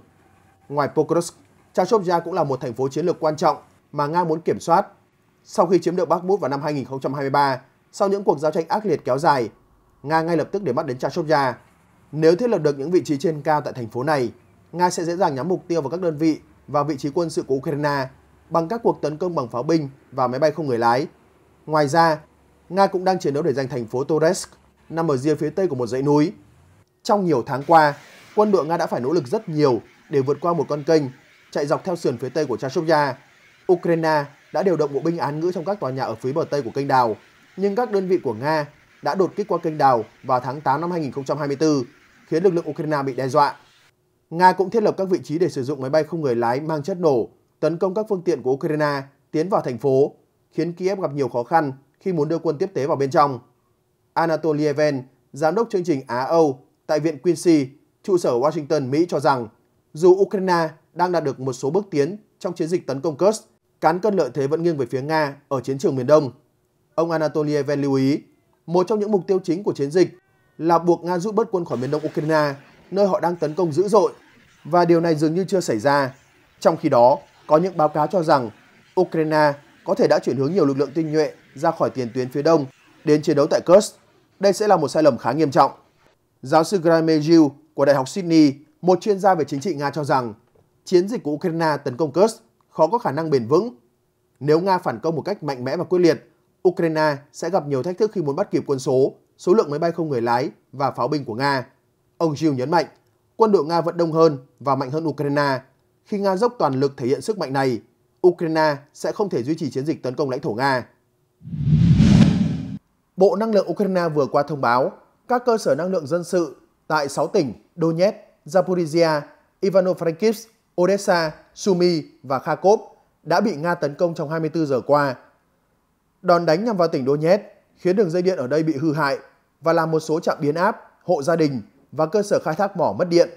Ngoài Pokrovsk, Chasiv Yar cũng là một thành phố chiến lược quan trọng mà Nga muốn kiểm soát. Sau khi chiếm được Bakhmut vào năm 2023, sau những cuộc giao tranh ác liệt kéo dài, Nga ngay lập tức để mắt đến Chasiv Yar. Nếu thiết lập được những vị trí trên cao tại thành phố này, Nga sẽ dễ dàng nhắm mục tiêu vào các đơn vị và vị trí quân sự của Ukraine bằng các cuộc tấn công bằng pháo binh và máy bay không người lái. Ngoài ra, Nga cũng đang chiến đấu để giành thành phố Toretsk, nằm ở rìa phía tây của một dãy núi. Trong nhiều tháng qua, quân đội Nga đã phải nỗ lực rất nhiều để vượt qua một con kênh chạy dọc theo sườn phía tây của Chasiv Yar. Ukraine đã điều động bộ binh Án ngữ trong các tòa nhà ở phía bờ tây của kênh đào, nhưng các đơn vị của Nga đã đột kích qua kênh đào vào tháng 8 năm 2024, khiến lực lượng Ukraine bị đe dọa. Nga cũng thiết lập các vị trí để sử dụng máy bay không người lái mang chất nổ tấn công các phương tiện của Ukraine tiến vào thành phố, khiến Kiev gặp nhiều khó khăn khi muốn đưa quân tiếp tế vào bên trong. Anatoly Even, giám đốc chương trình Á-Âu tại Viện Quincy, trụ sở Washington, Mỹ cho rằng, dù Ukraine đang đạt được một số bước tiến trong chiến dịch tấn công Kursk, cán cân lợi thế vẫn nghiêng về phía Nga ở chiến trường miền đông. Ông Anatoly Even lưu ý, một trong những mục tiêu chính của chiến dịch là buộc Nga rút bớt quân khỏi miền đông Ukraine, nơi họ đang tấn công dữ dội, và điều này dường như chưa xảy ra. Trong khi đó, có những báo cáo cho rằng Ukraine có thể đã chuyển hướng nhiều lực lượng tinh nhuệ ra khỏi tiền tuyến phía đông đến chiến đấu tại Kursk. Đây sẽ là một sai lầm khá nghiêm trọng. Giáo sư Gramegiu của Đại học Sydney, một chuyên gia về chính trị Nga cho rằng chiến dịch của Ukraine tấn công Kursk khó có khả năng bền vững. Nếu Nga phản công một cách mạnh mẽ và quyết liệt, Ukraine sẽ gặp nhiều thách thức khi muốn bắt kịp quân số, số lượng máy bay không người lái và pháo binh của Nga. Ông Giu nhấn mạnh, quân đội Nga vẫn đông hơn và mạnh hơn Ukraine. Khi Nga dốc toàn lực thể hiện sức mạnh này, Ukraine sẽ không thể duy trì chiến dịch tấn công lãnh thổ Nga. Bộ Năng lượng Ukraine vừa qua thông báo, các cơ sở năng lượng dân sự tại 6 tỉnh Donetsk, Zaporizhia, Ivano-Frankivsk, Odessa, Sumy và Kharkov đã bị Nga tấn công trong 24 giờ qua. Đòn đánh nhằm vào tỉnh Donetsk khiến đường dây điện ở đây bị hư hại và làm một số trạm biến áp, hộ gia đình và cơ sở khai thác mỏ mất điện.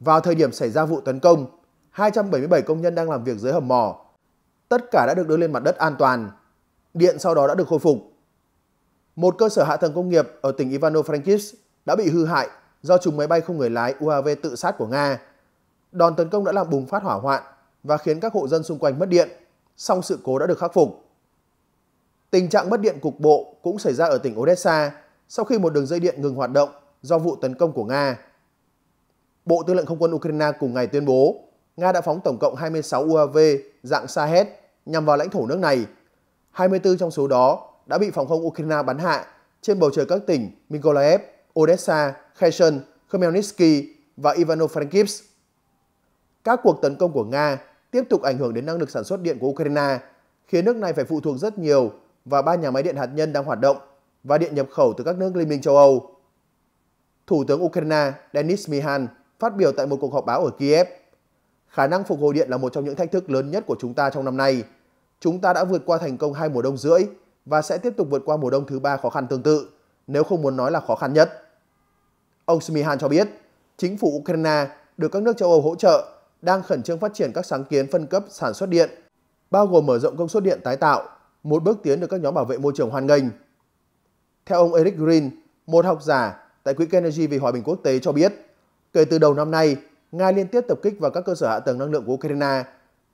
Vào thời điểm xảy ra vụ tấn công, 277 công nhân đang làm việc dưới hầm mỏ. Tất cả đã được đưa lên mặt đất an toàn. Điện sau đó đã được khôi phục. Một cơ sở hạ tầng công nghiệp ở tỉnh Ivano-Frankivsk đã bị hư hại do trùng máy bay không người lái UAV tự sát của Nga. Đòn tấn công đã làm bùng phát hỏa hoạn và khiến các hộ dân xung quanh mất điện, song sự cố đã được khắc phục. Tình trạng mất điện cục bộ cũng xảy ra ở tỉnh Odessa sau khi một đường dây điện ngừng hoạt động do vụ tấn công của Nga. Bộ Tư lệnh Không quân Ukraine cùng ngày tuyên bố Nga đã phóng tổng cộng 26 UAV dạng Shahed nhằm vào lãnh thổ nước này. 24 trong số đó đã bị phòng không Ukraine bắn hạ trên bầu trời các tỉnh Mykolaiv, Odessa, Kherson, Khmelnytsky và Ivano-Frankivsk. Các cuộc tấn công của Nga tiếp tục ảnh hưởng đến năng lực sản xuất điện của Ukraine, khiến nước này phải phụ thuộc rất nhiều vào 3 nhà máy điện hạt nhân đang hoạt động và điện nhập khẩu từ các nước Liên minh châu Âu. Thủ tướng Ukraine Denis Mishustin phát biểu tại một cuộc họp báo ở Kiev, khả năng phục hồi điện là một trong những thách thức lớn nhất của chúng ta trong năm nay. Chúng ta đã vượt qua thành công 2 mùa đông rưỡi và sẽ tiếp tục vượt qua mùa đông thứ 3 khó khăn tương tự, nếu không muốn nói là khó khăn nhất. Ông Mishustin cho biết, chính phủ Ukraine được các nước châu Âu hỗ trợ đang khẩn trương phát triển các sáng kiến phân cấp sản xuất điện, bao gồm mở rộng công suất điện tái tạo, một bước tiến được các nhóm bảo vệ môi trường hoan nghênh. Theo ông Eric Green, một học giả tại Quỹ Carnegie vì Hòa bình Quốc tế cho biết, kể từ đầu năm nay, Nga liên tiếp tập kích vào các cơ sở hạ tầng năng lượng của Ukraine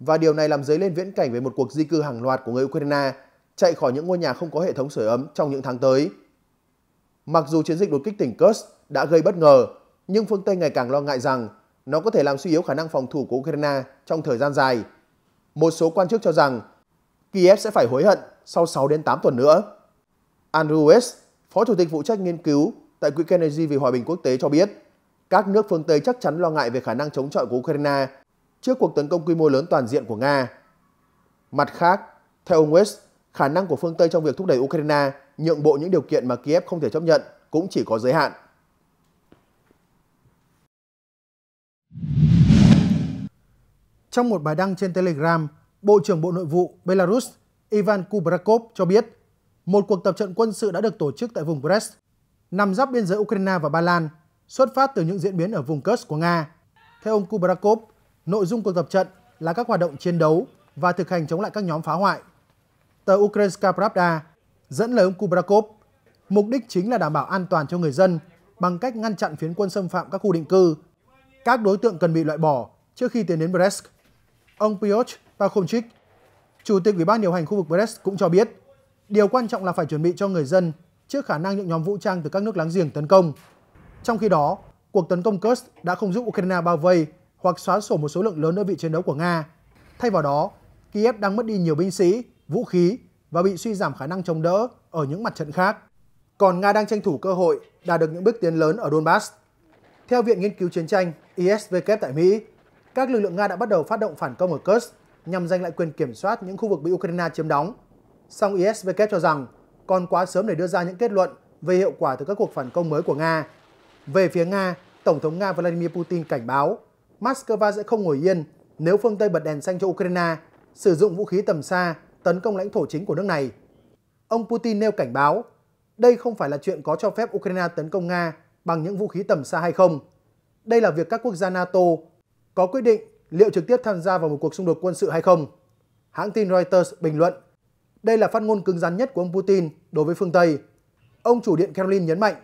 và điều này làm dấy lên viễn cảnh về một cuộc di cư hàng loạt của người Ukraine chạy khỏi những ngôi nhà không có hệ thống sưởi ấm trong những tháng tới. Mặc dù chiến dịch đột kích tỉnh Kursk đã gây bất ngờ, nhưng phương Tây ngày càng lo ngại rằng nó có thể làm suy yếu khả năng phòng thủ của Ukraine trong thời gian dài. Một số quan chức cho rằng Kiev sẽ phải hối hận sau 6 đến 8 tuần nữa. Andrew West, phó chủ tịch phụ trách nghiên cứu tại Quỹ Carnegie vì Hòa bình Quốc tế cho biết, các nước phương Tây chắc chắn lo ngại về khả năng chống chọi của Ukraine trước cuộc tấn công quy mô lớn toàn diện của Nga. Mặt khác, theo ông West, khả năng của phương Tây trong việc thúc đẩy Ukraine nhượng bộ những điều kiện mà Kiev không thể chấp nhận cũng chỉ có giới hạn. Trong một bài đăng trên Telegram, Bộ trưởng Bộ Nội vụ Belarus Ivan Kubrakov cho biết một cuộc tập trận quân sự đã được tổ chức tại vùng Brest, nằm giáp biên giới Ukraine và Ba Lan, xuất phát từ những diễn biến ở vùng Kursk của Nga. Theo ông Kubrakov, nội dung cuộc tập trận là các hoạt động chiến đấu và thực hành chống lại các nhóm phá hoại. Tờ Ukrainska Pravda dẫn lời ông Kubrakov, mục đích chính là đảm bảo an toàn cho người dân bằng cách ngăn chặn phiến quân xâm phạm các khu định cư. Các đối tượng cần bị loại bỏ trước khi tiến đến Brest. Ông Piotr Pakhomchik, Chủ tịch Ủy ban điều hành khu vực Brest cũng cho biết, điều quan trọng là phải chuẩn bị cho người dân trước khả năng những nhóm vũ trang từ các nước láng giềng tấn công. Trong khi đó, cuộc tấn công Kursk đã không giúp Ukraine bao vây hoặc xóa sổ một số lượng lớn đơn vị chiến đấu của Nga. Thay vào đó, Kiev đang mất đi nhiều binh sĩ, vũ khí và bị suy giảm khả năng chống đỡ ở những mặt trận khác. Còn Nga đang tranh thủ cơ hội đạt được những bước tiến lớn ở Donbass. Theo Viện Nghiên cứu Chiến tranh ISW tại Mỹ, các lực lượng Nga đã bắt đầu phát động phản công ở Kursk nhằm giành lại quyền kiểm soát những khu vực bị Ukraine chiếm đóng. Song ISW cho rằng còn quá sớm để đưa ra những kết luận về hiệu quả từ các cuộc phản công mới của Nga. Về phía Nga, Tổng thống Nga Vladimir Putin cảnh báo Moscow sẽ không ngồi yên nếu phương Tây bật đèn xanh cho Ukraine, sử dụng vũ khí tầm xa, tấn công lãnh thổ chính của nước này. Ông Putin nêu cảnh báo, đây không phải là chuyện có cho phép Ukraine tấn công Nga bằng những vũ khí tầm xa hay không. Đây là việc các quốc gia NATO có quyết định liệu trực tiếp tham gia vào một cuộc xung đột quân sự hay không. Hãng tin Reuters bình luận, đây là phát ngôn cứng rắn nhất của ông Putin đối với phương Tây. Ông chủ điện Kremlin nhấn mạnh,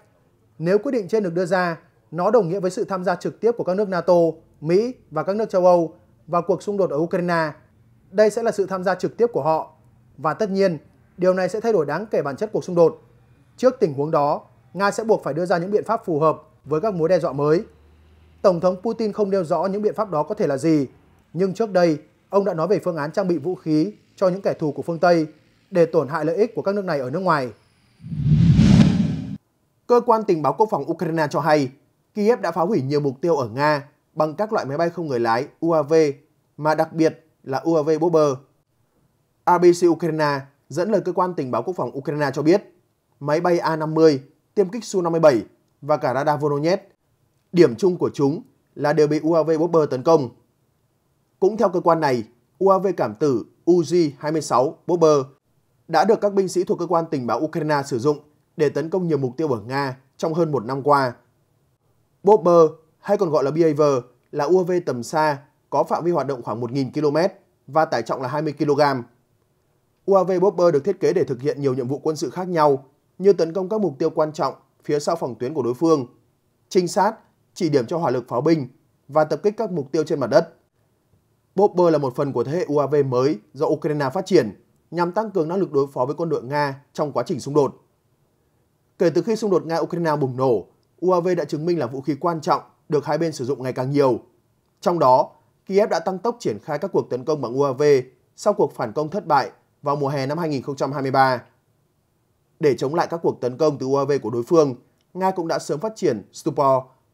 nếu quyết định trên được đưa ra, nó đồng nghĩa với sự tham gia trực tiếp của các nước NATO, Mỹ và các nước châu Âu vào cuộc xung đột ở Ukraine. Đây sẽ là sự tham gia trực tiếp của họ. Và tất nhiên, điều này sẽ thay đổi đáng kể bản chất cuộc xung đột. Trước tình huống đó, Nga sẽ buộc phải đưa ra những biện pháp phù hợp với các mối đe dọa mới. Tổng thống Putin không nêu rõ những biện pháp đó có thể là gì, nhưng trước đây, ông đã nói về phương án trang bị vũ khí cho những kẻ thù của phương Tây để tổn hại lợi ích của các nước này ở nước ngoài. Cơ quan tình báo quốc phòng Ukraine cho hay, Kiev đã phá hủy nhiều mục tiêu ở Nga bằng các loại máy bay không người lái UAV, mà đặc biệt là UAV Bomber. ABC Ukraine dẫn lời cơ quan tình báo quốc phòng Ukraine cho biết, máy bay A-50, tiêm kích Su-57 và cả radar Voronezh, điểm chung của chúng là đều bị UAV Bomber tấn công. Cũng theo cơ quan này, UAV cảm tử UG-26 Bomber đã được các binh sĩ thuộc cơ quan tình báo Ukraine sử dụng để tấn công nhiều mục tiêu ở Nga trong hơn một năm qua. Bomber, hay còn gọi là Beaver, là UAV tầm xa, có phạm vi hoạt động khoảng 1.000 km và tải trọng là 20 kg. UAV Bomber được thiết kế để thực hiện nhiều nhiệm vụ quân sự khác nhau, như tấn công các mục tiêu quan trọng phía sau phòng tuyến của đối phương, trinh sát, chỉ điểm cho hỏa lực pháo binh và tập kích các mục tiêu trên mặt đất. Bomber là một phần của thế hệ UAV mới do Ukraine phát triển nhằm tăng cường năng lực đối phó với quân đội Nga trong quá trình xung đột. Kể từ khi xung đột Nga-Ukraine bùng nổ, UAV đã chứng minh là vũ khí quan trọng được hai bên sử dụng ngày càng nhiều. Trong đó, Kiev đã tăng tốc triển khai các cuộc tấn công bằng UAV sau cuộc phản công thất bại vào mùa hè năm 2023. Để chống lại các cuộc tấn công từ UAV của đối phương, Nga cũng đã sớm phát triển Stupor,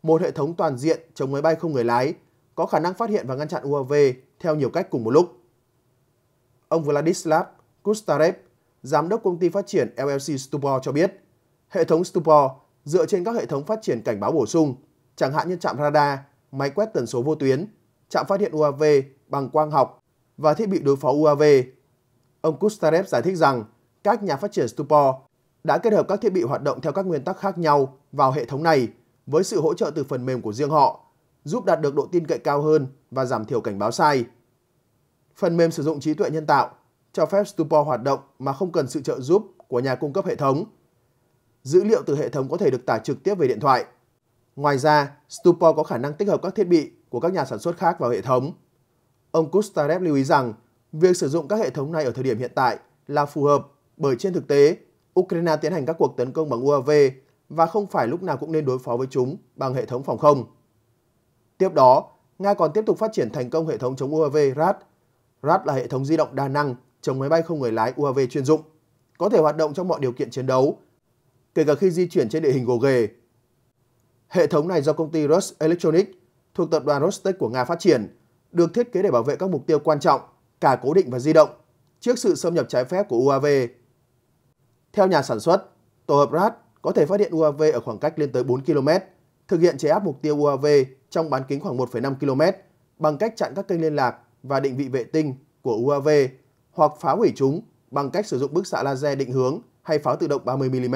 một hệ thống toàn diện chống máy bay không người lái, có khả năng phát hiện và ngăn chặn UAV theo nhiều cách cùng một lúc. Ông Vladislav Kustarev, giám đốc công ty phát triển LLC Stupor cho biết, hệ thống Stupor dựa trên các hệ thống phát triển cảnh báo bổ sung, chẳng hạn như trạm radar, máy quét tần số vô tuyến, trạm phát hiện UAV bằng quang học và thiết bị đối phó UAV. Ông Kustarev giải thích rằng các nhà phát triển Stupor đã kết hợp các thiết bị hoạt động theo các nguyên tắc khác nhau vào hệ thống này với sự hỗ trợ từ phần mềm của riêng họ, giúp đạt được độ tin cậy cao hơn và giảm thiểu cảnh báo sai. Phần mềm sử dụng trí tuệ nhân tạo cho phép Stupor hoạt động mà không cần sự trợ giúp của nhà cung cấp hệ thống. Dữ liệu từ hệ thống có thể được tải trực tiếp về điện thoại. Ngoài ra, Stupor có khả năng tích hợp các thiết bị của các nhà sản xuất khác vào hệ thống. Ông Kustarev lưu ý rằng, việc sử dụng các hệ thống này ở thời điểm hiện tại là phù hợp bởi trên thực tế, Ukraine tiến hành các cuộc tấn công bằng UAV và không phải lúc nào cũng nên đối phó với chúng bằng hệ thống phòng không. Tiếp đó, Nga còn tiếp tục phát triển thành công hệ thống chống UAV RAD. RAD là hệ thống di động đa năng chống máy bay không người lái UAV chuyên dụng, có thể hoạt động trong mọi điều kiện chiến đấu, kể cả khi di chuyển trên địa hình gồ ghề. Hệ thống này do công ty Rus Electronics thuộc tập đoàn Rostec của Nga phát triển, được thiết kế để bảo vệ các mục tiêu quan trọng, cả cố định và di động, trước sự xâm nhập trái phép của UAV. Theo nhà sản xuất, tổ hợp RAD có thể phát hiện UAV ở khoảng cách lên tới 4 km, thực hiện chế áp mục tiêu UAV trong bán kính khoảng 1,5 km bằng cách chặn các kênh liên lạc và định vị vệ tinh của UAV hoặc phá hủy chúng bằng cách sử dụng bức xạ laser định hướng hay pháo tự động 30 mm.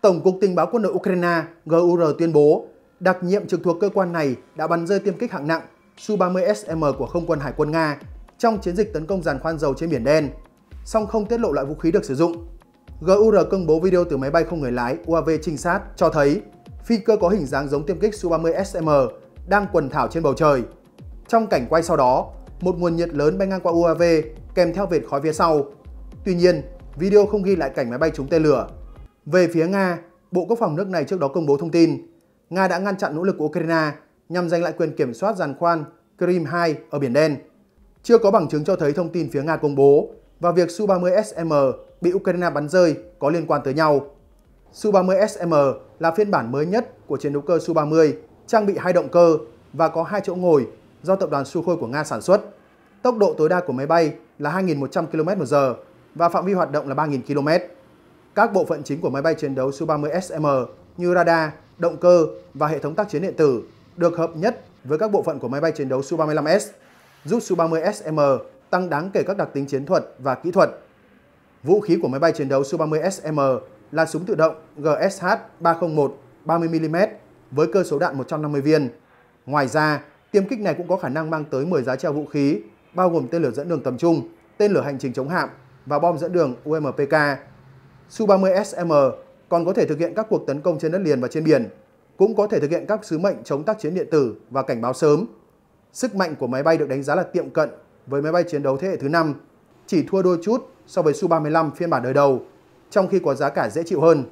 Tổng cục Tình báo Quân đội Ukraine (GUR) tuyên bố đặc nhiệm trực thuộc cơ quan này đã bắn rơi tiêm kích hạng nặng Su-30SM của Không quân Hải quân Nga trong chiến dịch tấn công giàn khoan dầu trên Biển Đen, song không tiết lộ loại vũ khí được sử dụng. GUR công bố video từ máy bay không người lái UAV trinh sát cho thấy phi cơ có hình dáng giống tiêm kích Su-30SM đang quần thảo trên bầu trời. Trong cảnh quay sau đó, một nguồn nhiệt lớn bay ngang qua UAV kèm theo vệt khói phía sau. Tuy nhiên, video không ghi lại cảnh máy bay trúng tên lửa. Về phía Nga, Bộ Quốc phòng nước này trước đó công bố thông tin Nga đã ngăn chặn nỗ lực của Ukraine nhằm giành lại quyền kiểm soát giàn khoan Crimea ở Biển Đen. Chưa có bằng chứng cho thấy thông tin phía Nga công bố và việc Su-30SM bị Ukraine bắn rơi có liên quan tới nhau. Su-30SM là phiên bản mới nhất của chiến đấu cơ Su-30, trang bị 2 động cơ và có 2 chỗ ngồi do tập đoàn Sukhoi của Nga sản xuất. Tốc độ tối đa của máy bay là 2.100 km/h và phạm vi hoạt động là 3.000 km. Các bộ phận chính của máy bay chiến đấu Su-30SM như radar, động cơ và hệ thống tác chiến điện tử được hợp nhất với các bộ phận của máy bay chiến đấu Su-35S, giúp Su-30SM tăng đáng kể các đặc tính chiến thuật và kỹ thuật. Vũ khí của máy bay chiến đấu Su-30SM là súng tự động GSH-301 30 mm với cơ số đạn 150 viên. Ngoài ra, tiêm kích này cũng có khả năng mang tới 10 giá treo vũ khí, bao gồm tên lửa dẫn đường tầm trung, tên lửa hành trình chống hạm và bom dẫn đường UMPK. Su-30SM còn có thể thực hiện các cuộc tấn công trên đất liền và trên biển, cũng có thể thực hiện các sứ mệnh chống tác chiến điện tử và cảnh báo sớm. Sức mạnh của máy bay được đánh giá là tiệm cận với máy bay chiến đấu thế hệ thứ 5, chỉ thua đôi chút so với Su-35 phiên bản đời đầu, trong khi có giá cả dễ chịu hơn.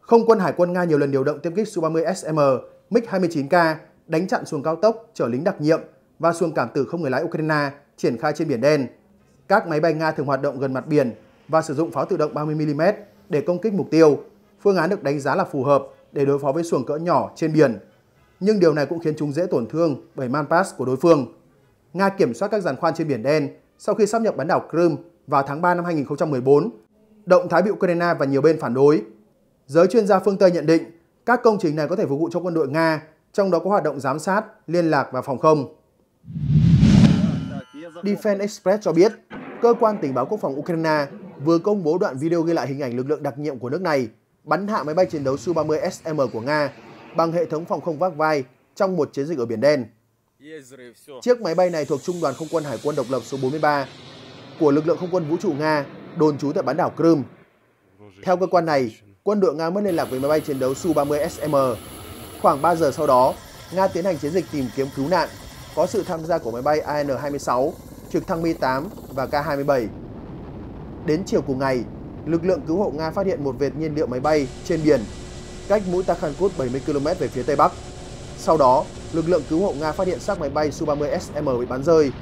Không quân Hải quân Nga nhiều lần điều động tiêm kích Su-30SM MiG-29K đánh chặn xuồng cao tốc chở lính đặc nhiệm và xuồng cảm tử không người lái Ukraine triển khai trên Biển Đen. Các máy bay Nga thường hoạt động gần mặt biển và sử dụng pháo tự động 30 mm để công kích mục tiêu. Phương án được đánh giá là phù hợp để đối phó với xuồng cỡ nhỏ trên biển, nhưng điều này cũng khiến chúng dễ tổn thương bởi manpass của đối phương. Nga kiểm soát các giàn khoan trên Biển Đen sau khi sáp nhập bán đảo Crimea vào tháng 3 năm 2014, động thái bị Ukraine và nhiều bên phản đối. Giới chuyên gia phương Tây nhận định các công trình này có thể phục vụ cho quân đội Nga, trong đó có hoạt động giám sát, liên lạc và phòng không. Defense Express cho biết Cơ quan tình báo quốc phòng Ukraine vừa công bố đoạn video ghi lại hình ảnh lực lượng đặc nhiệm của nước này bắn hạ máy bay chiến đấu Su-30 SM của Nga bằng hệ thống phòng không vác vai trong một chiến dịch ở Biển Đen. Chiếc máy bay này thuộc Trung đoàn Không quân Hải quân Độc lập số 43 của lực lượng không quân vũ trụ Nga đồn trú tại bán đảo Crimea. Theo cơ quan này, quân đội Nga mất liên lạc với máy bay chiến đấu Su-30 SM. Khoảng 3 giờ sau đó, Nga tiến hành chiến dịch tìm kiếm cứu nạn, có sự tham gia của máy bay AN-26, trực thăng Mi-8 và K-27. Đến chiều cùng ngày, lực lượng cứu hộ Nga phát hiện một vệt nhiên liệu máy bay trên biển, cách mũi Takhankut 70 km về phía Tây Bắc. Sau đó, lực lượng cứu hộ Nga phát hiện xác máy bay Su-30 SM bị bắn rơi.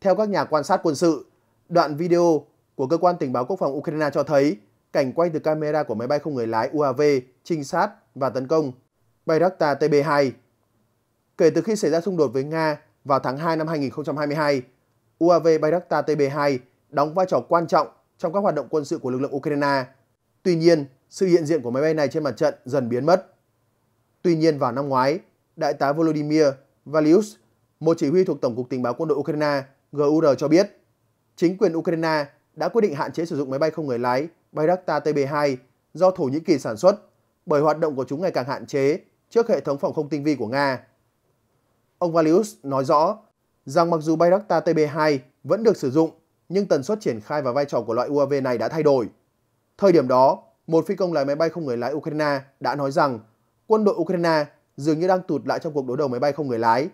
Theo các nhà quan sát quân sự, đoạn video của Cơ quan Tình báo Quốc phòng Ukraine cho thấy cảnh quay từ camera của máy bay không người lái UAV trinh sát và tấn công Bayraktar TB2. Kể từ khi xảy ra xung đột với Nga vào tháng 2 năm 2022, UAV Bayraktar TB2 đóng vai trò quan trọng trong các hoạt động quân sự của lực lượng Ukraine. Tuy nhiên, sự hiện diện của máy bay này trên mặt trận dần biến mất. Tuy nhiên, vào năm ngoái, Đại tá Volodymyr Valius, một chỉ huy thuộc Tổng cục Tình báo Quân đội Ukraine GUR cho biết, chính quyền Ukraine đã quyết định hạn chế sử dụng máy bay không người lái Bayraktar TB2 do Thổ Nhĩ Kỳ sản xuất bởi hoạt động của chúng ngày càng hạn chế trước hệ thống phòng không tinh vi của Nga. Ông Valius nói rõ rằng mặc dù Bayraktar TB2 vẫn được sử dụng, nhưng tần suất triển khai và vai trò của loại UAV này đã thay đổi. Thời điểm đó, một phi công lái máy bay không người lái Ukraine đã nói rằng quân đội Ukraine dường như đang tụt lại trong cuộc đối đầu máy bay không người lái.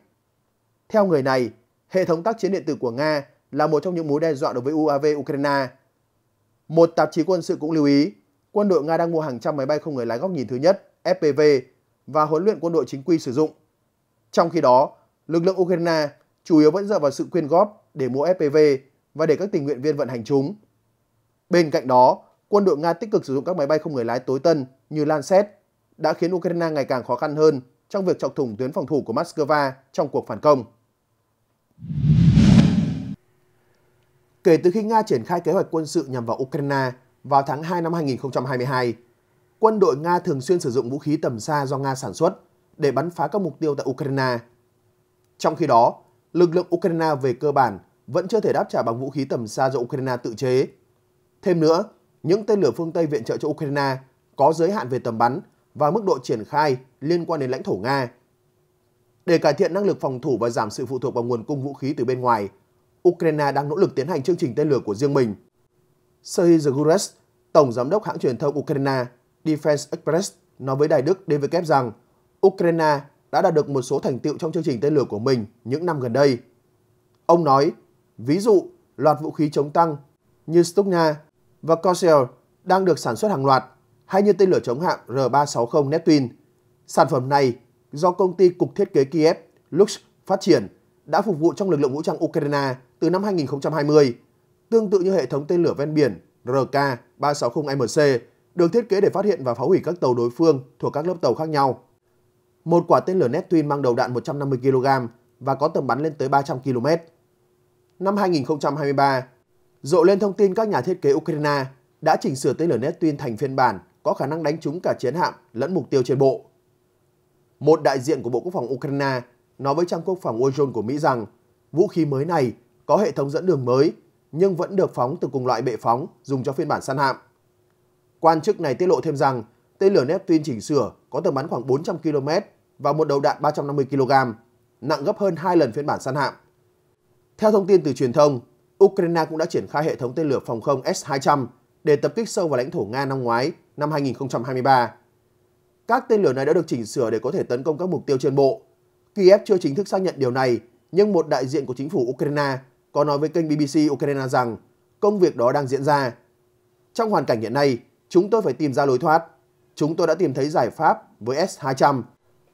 Theo người này, hệ thống tác chiến điện tử của Nga là một trong những mối đe dọa đối với UAV Ukraine. Một tạp chí quân sự cũng lưu ý, quân đội Nga đang mua hàng trăm máy bay không người lái góc nhìn thứ nhất FPV và huấn luyện quân đội chính quy sử dụng. Trong khi đó, lực lượng Ukraine chủ yếu vẫn dựa vào sự quyên góp để mua FPV và để các tình nguyện viên vận hành chúng. Bên cạnh đó, quân đội Nga tích cực sử dụng các máy bay không người lái tối tân như Lancet đã khiến Ukraine ngày càng khó khăn hơn trong việc chọc thủng tuyến phòng thủ của Moscow trong cuộc phản công. Kể từ khi Nga triển khai kế hoạch quân sự nhằm vào Ukraine vào tháng 2 năm 2022, quân đội Nga thường xuyên sử dụng vũ khí tầm xa do Nga sản xuất để bắn phá các mục tiêu tại Ukraine. Trong khi đó, lực lượng Ukraine về cơ bản vẫn chưa thể đáp trả bằng vũ khí tầm xa do Ukraine tự chế. Thêm nữa, những tên lửa phương Tây viện trợ cho Ukraine có giới hạn về tầm bắn và mức độ triển khai liên quan đến lãnh thổ Nga. Để cải thiện năng lực phòng thủ và giảm sự phụ thuộc vào nguồn cung vũ khí từ bên ngoài, Ukraine đang nỗ lực tiến hành chương trình tên lửa của riêng mình. Chasiv Yar, tổng giám đốc hãng truyền thông Ukraine Defense Express, nói với đài Đức DW rằng Ukraine đã đạt được một số thành tựu trong chương trình tên lửa của mình những năm gần đây. Ông nói, ví dụ, loạt vũ khí chống tăng như Stugna và Corsair đang được sản xuất hàng loạt, hay như tên lửa chống hạm R-360 Neptune. Sản phẩm này do công ty Cục Thiết kế Kiev Lux phát triển đã phục vụ trong lực lượng vũ trang Ukraine từ năm 2020, tương tự như hệ thống tên lửa ven biển RK-360MC được thiết kế để phát hiện và phá hủy các tàu đối phương thuộc các lớp tàu khác nhau. Một quả tên lửa Neptune mang đầu đạn 150 kg và có tầm bắn lên tới 300 km. Năm 2023, rộ lên thông tin các nhà thiết kế Ukraine đã chỉnh sửa tên lửa Neptune thành phiên bản có khả năng đánh trúng cả chiến hạm lẫn mục tiêu trên bộ. Một đại diện của Bộ Quốc phòng Ukraine nói với Trang Quốc phòng Washington của Mỹ rằng vũ khí mới này có hệ thống dẫn đường mới nhưng vẫn được phóng từ cùng loại bệ phóng dùng cho phiên bản săn hạm. Quan chức này tiết lộ thêm rằng tên lửa Neptune chỉnh sửa có tầm bắn khoảng 400 km và một đầu đạn 350 kg, nặng gấp hơn 2 lần phiên bản săn hạm. Theo thông tin từ truyền thông, Ukraine cũng đã triển khai hệ thống tên lửa phòng không S-200 để tập kích sâu vào lãnh thổ Nga năm ngoái, năm 2023. Các tên lửa này đã được chỉnh sửa để có thể tấn công các mục tiêu trên bộ. Kiev chưa chính thức xác nhận điều này, nhưng một đại diện của chính phủ Ukraine có nói với kênh BBC Ukraine rằng công việc đó đang diễn ra. Trong hoàn cảnh hiện nay, chúng tôi phải tìm ra lối thoát. Chúng tôi đã tìm thấy giải pháp với S-200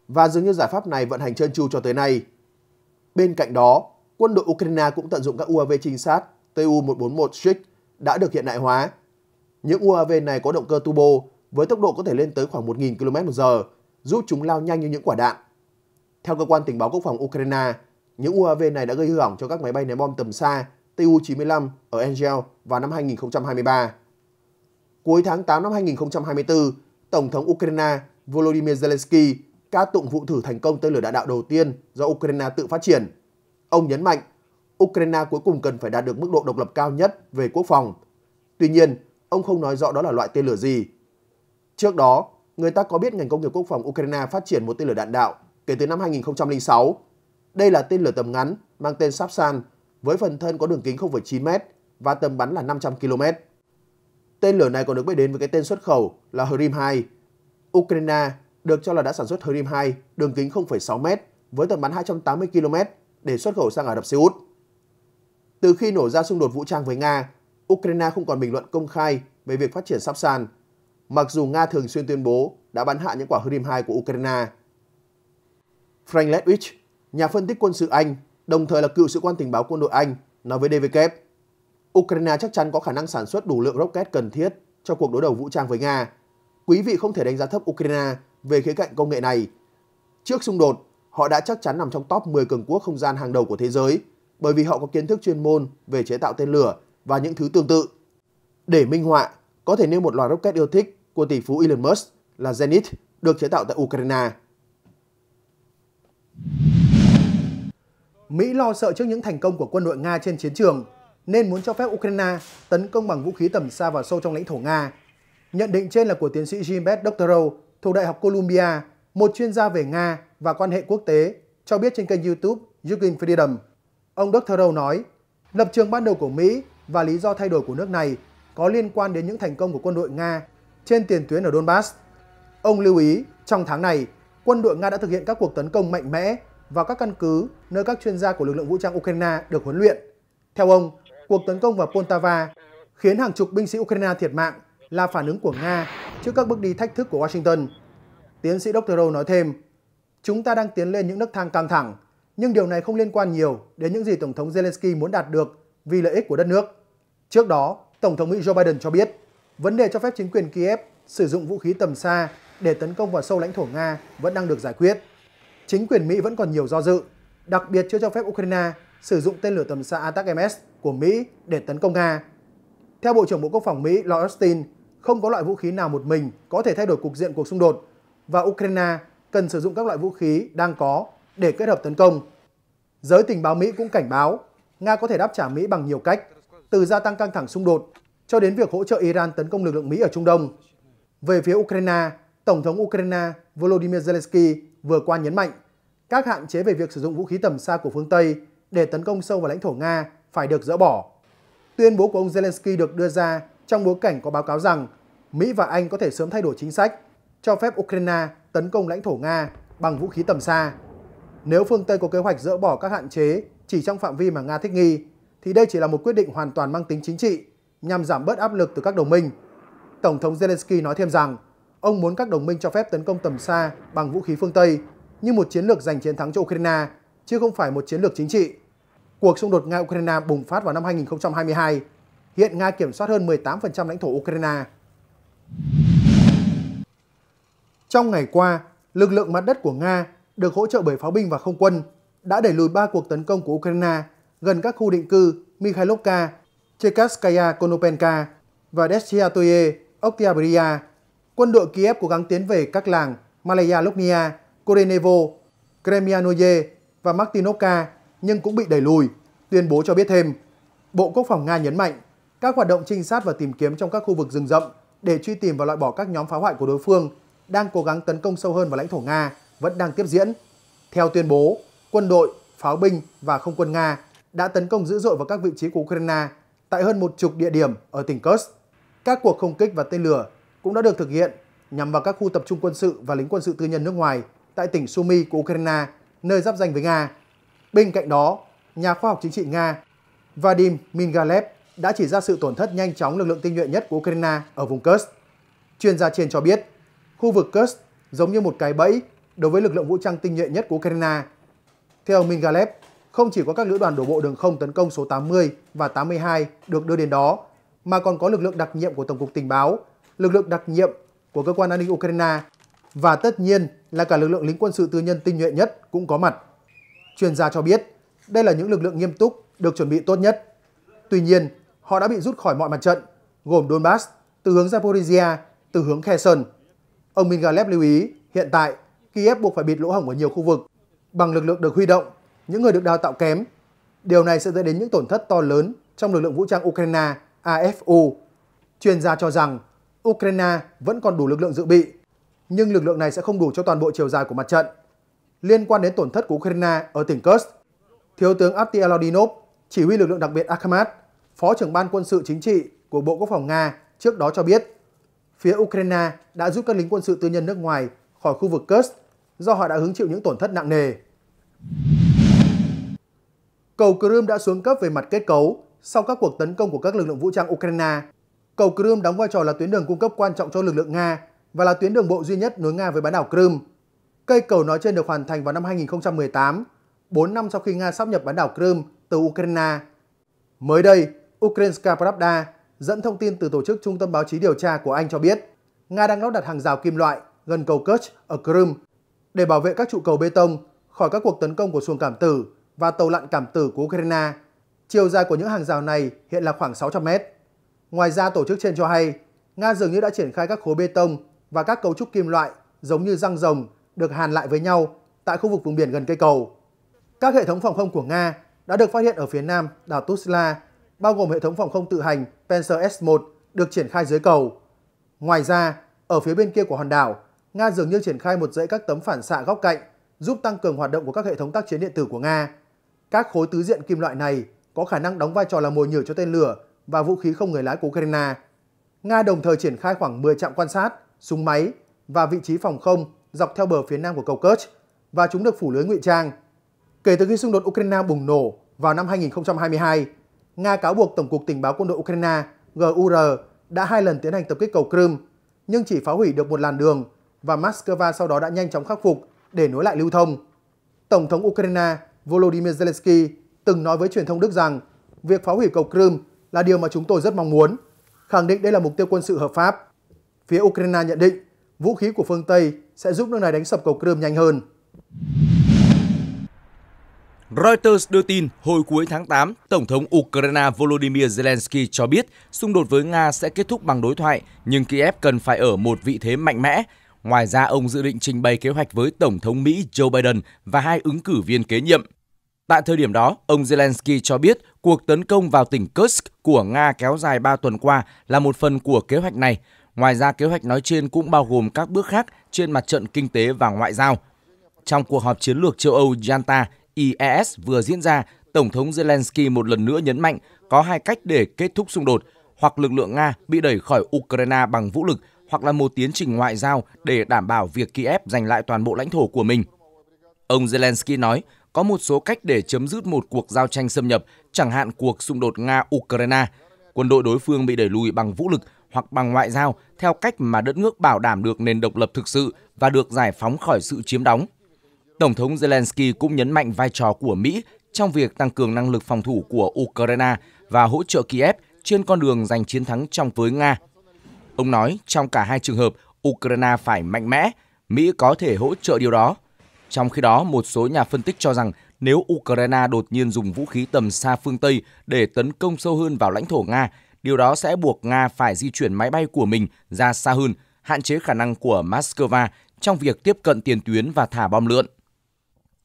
và dường như giải pháp này vận hành trơn tru cho tới nay. Bên cạnh đó, quân đội Ukraine cũng tận dụng các UAV trinh sát Tu-141 Strike đã được hiện đại hóa. Những UAV này có động cơ turbo với tốc độ có thể lên tới khoảng 1.000 km/h, giúp chúng lao nhanh như những quả đạn. Theo cơ quan tình báo quốc phòng Ukraine, những UAV này đã gây hư hỏng cho các máy bay ném bom tầm xa Tu-95 ở Angel vào năm 2023. Cuối tháng 8 năm 2024, Tổng thống Ukraine Volodymyr Zelensky ca tụng vụ thử thành công tên lửa đạn đạo đầu tiên do Ukraine tự phát triển. Ông nhấn mạnh, Ukraine cuối cùng cần phải đạt được mức độ độc lập cao nhất về quốc phòng. Tuy nhiên, ông không nói rõ đó là loại tên lửa gì. Trước đó, người ta có biết ngành công nghiệp quốc phòng Ukraine phát triển một tên lửa đạn đạo kể từ năm 2006. Đây là tên lửa tầm ngắn mang tên Sapsan với phần thân có đường kính 0,9 m và tầm bắn là 500 km. Tên lửa này còn được biết đến với cái tên xuất khẩu là Hrim-2. Ukraine được cho là đã sản xuất Hrim-2 đường kính 0,6 m với tầm bắn 280 km để xuất khẩu sang Ả Rập Xê Út. Từ khi nổ ra xung đột vũ trang với Nga, Ukraine không còn bình luận công khai về việc phát triển Sapsan, mặc dù Nga thường xuyên tuyên bố đã bắn hạ những quả Hrim-2 của Ukraine. Frank Ledwidge, nhà phân tích quân sự Anh, đồng thời là cựu sĩ quan tình báo quân đội Anh, nói với DVK, Ukraine chắc chắn có khả năng sản xuất đủ lượng rocket cần thiết cho cuộc đối đầu vũ trang với Nga. Quý vị không thể đánh giá thấp Ukraine về khía cạnh công nghệ này. Trước xung đột, họ đã chắc chắn nằm trong top 10 cường quốc không gian hàng đầu của thế giới, bởi vì họ có kiến thức chuyên môn về chế tạo tên lửa và những thứ tương tự. Để minh họa, có thể nêu một loạt rocket yêu thích của tỷ phú Elon Musk là Zenith được chế tạo tại Ukraine. Mỹ lo sợ trước những thành công của quân đội Nga trên chiến trường nên muốn cho phép Ukraine tấn công bằng vũ khí tầm xa và sâu trong lãnh thổ Nga. Nhận định trên là của tiến sĩ Jim Beth Doctorow thuộc Đại học Columbia, một chuyên gia về Nga và quan hệ quốc tế, cho biết trên kênh YouTube Ukraine Freedom. Ông Doctorow nói, lập trường ban đầu của Mỹ và lý do thay đổi của nước này có liên quan đến những thành công của quân đội Nga trên tiền tuyến ở Donbass. Ông lưu ý, trong tháng này, quân đội Nga đã thực hiện các cuộc tấn công mạnh mẽ vào các căn cứ nơi các chuyên gia của lực lượng vũ trang Ukraine được huấn luyện. Theo ông, cuộc tấn công vào Poltava khiến hàng chục binh sĩ Ukraine thiệt mạng là phản ứng của Nga trước các bước đi thách thức của Washington. Tiến sĩ Doctorow nói thêm, chúng ta đang tiến lên những nấc thang căng thẳng, nhưng điều này không liên quan nhiều đến những gì Tổng thống Zelensky muốn đạt được vì lợi ích của đất nước. Trước đó, Tổng thống Mỹ Joe Biden cho biết, vấn đề cho phép chính quyền Kiev sử dụng vũ khí tầm xa để tấn công vào sâu lãnh thổ Nga vẫn đang được giải quyết. Chính quyền Mỹ vẫn còn nhiều do dự, đặc biệt chưa cho phép Ukraine sử dụng tên lửa tầm xa ATACMS của Mỹ để tấn công Nga. Theo Bộ trưởng Bộ Quốc phòng Mỹ Lloyd Austin, không có loại vũ khí nào một mình có thể thay đổi cục diện cuộc xung đột và Ukraine cần sử dụng các loại vũ khí đang có để kết hợp tấn công. Giới tình báo Mỹ cũng cảnh báo Nga có thể đáp trả Mỹ bằng nhiều cách, từ gia tăng căng thẳng xung đột cho đến việc hỗ trợ Iran tấn công lực lượng Mỹ ở Trung Đông. Về phía Ukraine, Tổng thống Ukraine Volodymyr Zelensky vừa qua nhấn mạnh các hạn chế về việc sử dụng vũ khí tầm xa của phương Tây để tấn công sâu vào lãnh thổ Nga phải được dỡ bỏ. Tuyên bố của ông Zelensky được đưa ra trong bối cảnh có báo cáo rằng Mỹ và Anh có thể sớm thay đổi chính sách cho phép Ukraine tấn công lãnh thổ Nga bằng vũ khí tầm xa. Nếu phương Tây có kế hoạch dỡ bỏ các hạn chế chỉ trong phạm vi mà Nga thích nghi, thì đây chỉ là một quyết định hoàn toàn mang tính chính trị nhằm giảm bớt áp lực từ các đồng minh. Tổng thống Zelensky nói thêm rằng ông muốn các đồng minh cho phép tấn công tầm xa bằng vũ khí phương Tây như một chiến lược giành chiến thắng cho Ukraine, chứ không phải một chiến lược chính trị. Cuộc xung đột Nga-Ukraine bùng phát vào năm 2022. Hiện Nga kiểm soát hơn 18% lãnh thổ Ukraine. Trong ngày qua, lực lượng mặt đất của Nga được hỗ trợ bởi pháo binh và không quân đã đẩy lùi 3 cuộc tấn công của Ukraine gần các khu định cư Mikhailovka, Cherkasskaya Konopenka và Deshchatoye Oktyabrya. Quân đội Kiev cố gắng tiến về các làng Malaya Lukhnia, Korenevo, Kremyanoye và Martinovka nhưng cũng bị đẩy lùi, tuyên bố cho biết thêm. Bộ Quốc phòng Nga nhấn mạnh các hoạt động trinh sát và tìm kiếm trong các khu vực rừng rậm để truy tìm và loại bỏ các nhóm phá hoại của đối phương đang cố gắng tấn công sâu hơn vào lãnh thổ Nga vẫn đang tiếp diễn. Theo tuyên bố, quân đội, pháo binh và không quân Nga đã tấn công dữ dội vào các vị trí của Ukraine tại hơn 10 địa điểm ở tỉnh Kursk. Các cuộc không kích và tên lửa cũng đã được thực hiện nhằm vào các khu tập trung quân sự và lính quân sự tư nhân nước ngoài tại tỉnh Sumy của Ukraine, nơi giáp ranh với Nga. Bên cạnh đó, nhà khoa học chính trị Nga Vadim Mingalev đã chỉ ra sự tổn thất nhanh chóng lực lượng tinh nhuệ nhất của Ukraine ở vùng Kursk. Chuyên gia trên cho biết, khu vực Kursk giống như một cái bẫy đối với lực lượng vũ trang tinh nhuệ nhất của Ukraine. Theo Mingalev, không chỉ có các lữ đoàn đổ bộ đường không tấn công số 80 và 82 được đưa đến đó, mà còn có lực lượng đặc nhiệm của Tổng cục Tình báo, lực lượng đặc nhiệm của Cơ quan An ninh Ukraine và tất nhiên là cả lực lượng lính quân sự tư nhân tinh nhuệ nhất cũng có mặt. Chuyên gia cho biết đây là những lực lượng nghiêm túc được chuẩn bị tốt nhất. Tuy nhiên, họ đã bị rút khỏi mọi mặt trận, gồm Donbass, từ hướng Zaporizhia, từ hướng Kherson. Ông Mingalev lưu ý, hiện tại, Kiev buộc phải bịt lỗ hổng ở nhiều khu vực bằng lực lượng được huy động, những người được đào tạo kém. Điều này sẽ dẫn đến những tổn thất to lớn trong lực lượng vũ trang Ukraine AFU. Chuyên gia cho rằng Ukraine vẫn còn đủ lực lượng dự bị, nhưng lực lượng này sẽ không đủ cho toàn bộ chiều dài của mặt trận. Liên quan đến tổn thất của Ukraine ở tỉnh Kursk, Thiếu tướng Avdiy Elodinov, chỉ huy lực lượng đặc biệt Akhmat, Phó trưởng ban quân sự chính trị của Bộ Quốc phòng Nga trước đó cho biết, phía Ukraine đã rút các lính quân sự tư nhân nước ngoài khỏi khu vực Kursk do họ đã hứng chịu những tổn thất nặng nề. Cầu Crimea đã xuống cấp về mặt kết cấu sau các cuộc tấn công của các lực lượng vũ trang Ukraine. Cầu Crimea đóng vai trò là tuyến đường cung cấp quan trọng cho lực lượng Nga và là tuyến đường bộ duy nhất nối Nga với bán đảo Crimea. Cây cầu nói trên được hoàn thành vào năm 2018, 4 năm sau khi Nga sáp nhập bán đảo Crimea từ Ukraine. Mới đây, Ukrainska Pravda dẫn thông tin từ tổ chức Trung tâm Báo chí Điều tra của Anh cho biết Nga đang lắp đặt hàng rào kim loại gần cầu Kerch ở Crimea để bảo vệ các trụ cầu bê tông khỏi các cuộc tấn công của xuồng cảm tử và tàu lặn cảm tử của Ukraine. Chiều dài của những hàng rào này hiện là khoảng 600 mét. Ngoài ra, tổ chức trên cho hay Nga dường như đã triển khai các khối bê tông và các cấu trúc kim loại giống như răng rồng được hàn lại với nhau tại khu vực vùng biển gần cây cầu. Các hệ thống phòng không của Nga đã được phát hiện ở phía nam đảo Tuzla, bao gồm hệ thống phòng không tự hành Panzer S-1 được triển khai dưới cầu. Ngoài ra, ở phía bên kia của hòn đảo, Nga dường như triển khai một dãy các tấm phản xạ góc cạnh giúp tăng cường hoạt động của các hệ thống tác chiến điện tử của Nga. Các khối tứ diện kim loại này có khả năng đóng vai trò là mồi nhử cho tên lửa và vũ khí không người lái của Ukraine. Nga đồng thời triển khai khoảng 10 trạm quan sát, súng máy và vị trí phòng không dọc theo bờ phía nam của cầu Kerch, và chúng được phủ lưới ngụy trang. Kể từ khi xung đột Ukraine bùng nổ vào năm 2022, Nga cáo buộc Tổng cục Tình báo Quân đội Ukraine GUR đã 2 lần tiến hành tập kích cầu Crimea, nhưng chỉ phá hủy được một làn đường và Moscow sau đó đã nhanh chóng khắc phục để nối lại lưu thông. Tổng thống Ukraine Volodymyr Zelensky từng nói với truyền thông Đức rằng việc phá hủy cầu Crimea là điều mà chúng tôi rất mong muốn, khẳng định đây là mục tiêu quân sự hợp pháp. Phía Ukraine nhận định vũ khí của phương Tây sẽ giúp nước này đánh sập cầu Crimea nhanh hơn. Reuters đưa tin hồi cuối tháng 8, Tổng thống Ukraine Volodymyr Zelensky cho biết xung đột với Nga sẽ kết thúc bằng đối thoại, nhưng Kiev cần phải ở một vị thế mạnh mẽ. Ngoài ra, ông dự định trình bày kế hoạch với Tổng thống Mỹ Joe Biden và 2 ứng cử viên kế nhiệm. Tại thời điểm đó, ông Zelensky cho biết cuộc tấn công vào tỉnh Kursk của Nga kéo dài 3 tuần qua là một phần của kế hoạch này. Ngoài ra, kế hoạch nói trên cũng bao gồm các bước khác trên mặt trận kinh tế và ngoại giao. Trong cuộc họp chiến lược châu Âu Yalta (IES) vừa diễn ra, Tổng thống Zelensky một lần nữa nhấn mạnh có 2 cách để kết thúc xung đột: hoặc lực lượng Nga bị đẩy khỏi Ukraine bằng vũ lực, hoặc là một tiến trình ngoại giao để đảm bảo việc Kiev giành lại toàn bộ lãnh thổ của mình. Ông Zelensky nói, có một số cách để chấm dứt một cuộc giao tranh xâm nhập, chẳng hạn cuộc xung đột Nga-Ukraine. Quân đội đối phương bị đẩy lùi bằng vũ lực hoặc bằng ngoại giao theo cách mà đất nước bảo đảm được nền độc lập thực sự và được giải phóng khỏi sự chiếm đóng. Tổng thống Zelensky cũng nhấn mạnh vai trò của Mỹ trong việc tăng cường năng lực phòng thủ của Ukraine và hỗ trợ Kiev trên con đường giành chiến thắng trong với Nga. Ông nói trong cả 2 trường hợp, Ukraine phải mạnh mẽ, Mỹ có thể hỗ trợ điều đó. Trong khi đó, một số nhà phân tích cho rằng nếu Ukraine đột nhiên dùng vũ khí tầm xa phương Tây để tấn công sâu hơn vào lãnh thổ Nga, điều đó sẽ buộc Nga phải di chuyển máy bay của mình ra xa hơn, hạn chế khả năng của Moscow trong việc tiếp cận tiền tuyến và thả bom lượn.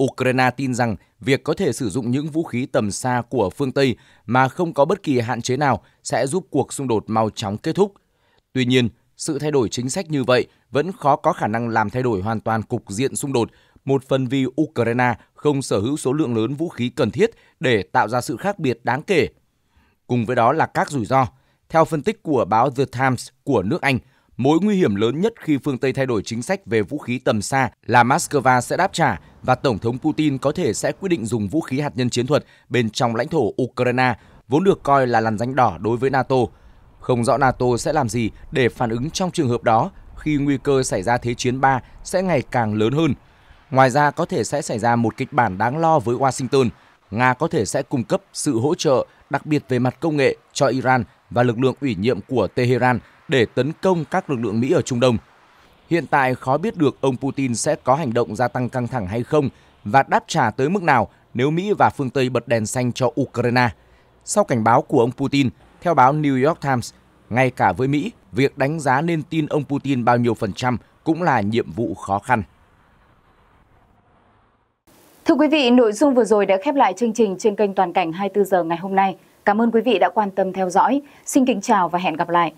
Ukraine tin rằng việc có thể sử dụng những vũ khí tầm xa của phương Tây mà không có bất kỳ hạn chế nào sẽ giúp cuộc xung đột mau chóng kết thúc. Tuy nhiên, sự thay đổi chính sách như vậy vẫn khó có khả năng làm thay đổi hoàn toàn cục diện xung đột, một phần vì Ukraine không sở hữu số lượng lớn vũ khí cần thiết để tạo ra sự khác biệt đáng kể. Cùng với đó là các rủi ro. Theo phân tích của báo The Times của nước Anh, mối nguy hiểm lớn nhất khi phương Tây thay đổi chính sách về vũ khí tầm xa là Moscow sẽ đáp trả và Tổng thống Putin có thể sẽ quyết định dùng vũ khí hạt nhân chiến thuật bên trong lãnh thổ Ukraine, vốn được coi là lằn ranh đỏ đối với NATO. Không rõ NATO sẽ làm gì để phản ứng trong trường hợp đó khi nguy cơ xảy ra Thế chiến 3 sẽ ngày càng lớn hơn. Ngoài ra, có thể sẽ xảy ra một kịch bản đáng lo với Washington. Nga có thể sẽ cung cấp sự hỗ trợ, đặc biệt về mặt công nghệ, cho Iran và lực lượng ủy nhiệm của Tehran để tấn công các lực lượng Mỹ ở Trung Đông. Hiện tại, khó biết được ông Putin sẽ có hành động gia tăng căng thẳng hay không và đáp trả tới mức nào nếu Mỹ và phương Tây bật đèn xanh cho Ukraine. Sau cảnh báo của ông Putin, theo báo New York Times, ngay cả với Mỹ, việc đánh giá nên tin ông Putin bao nhiêu phần trăm cũng là nhiệm vụ khó khăn. Thưa quý vị, nội dung vừa rồi đã khép lại chương trình trên kênh Toàn cảnh 24 giờ ngày hôm nay. Cảm ơn quý vị đã quan tâm theo dõi. Xin kính chào và hẹn gặp lại.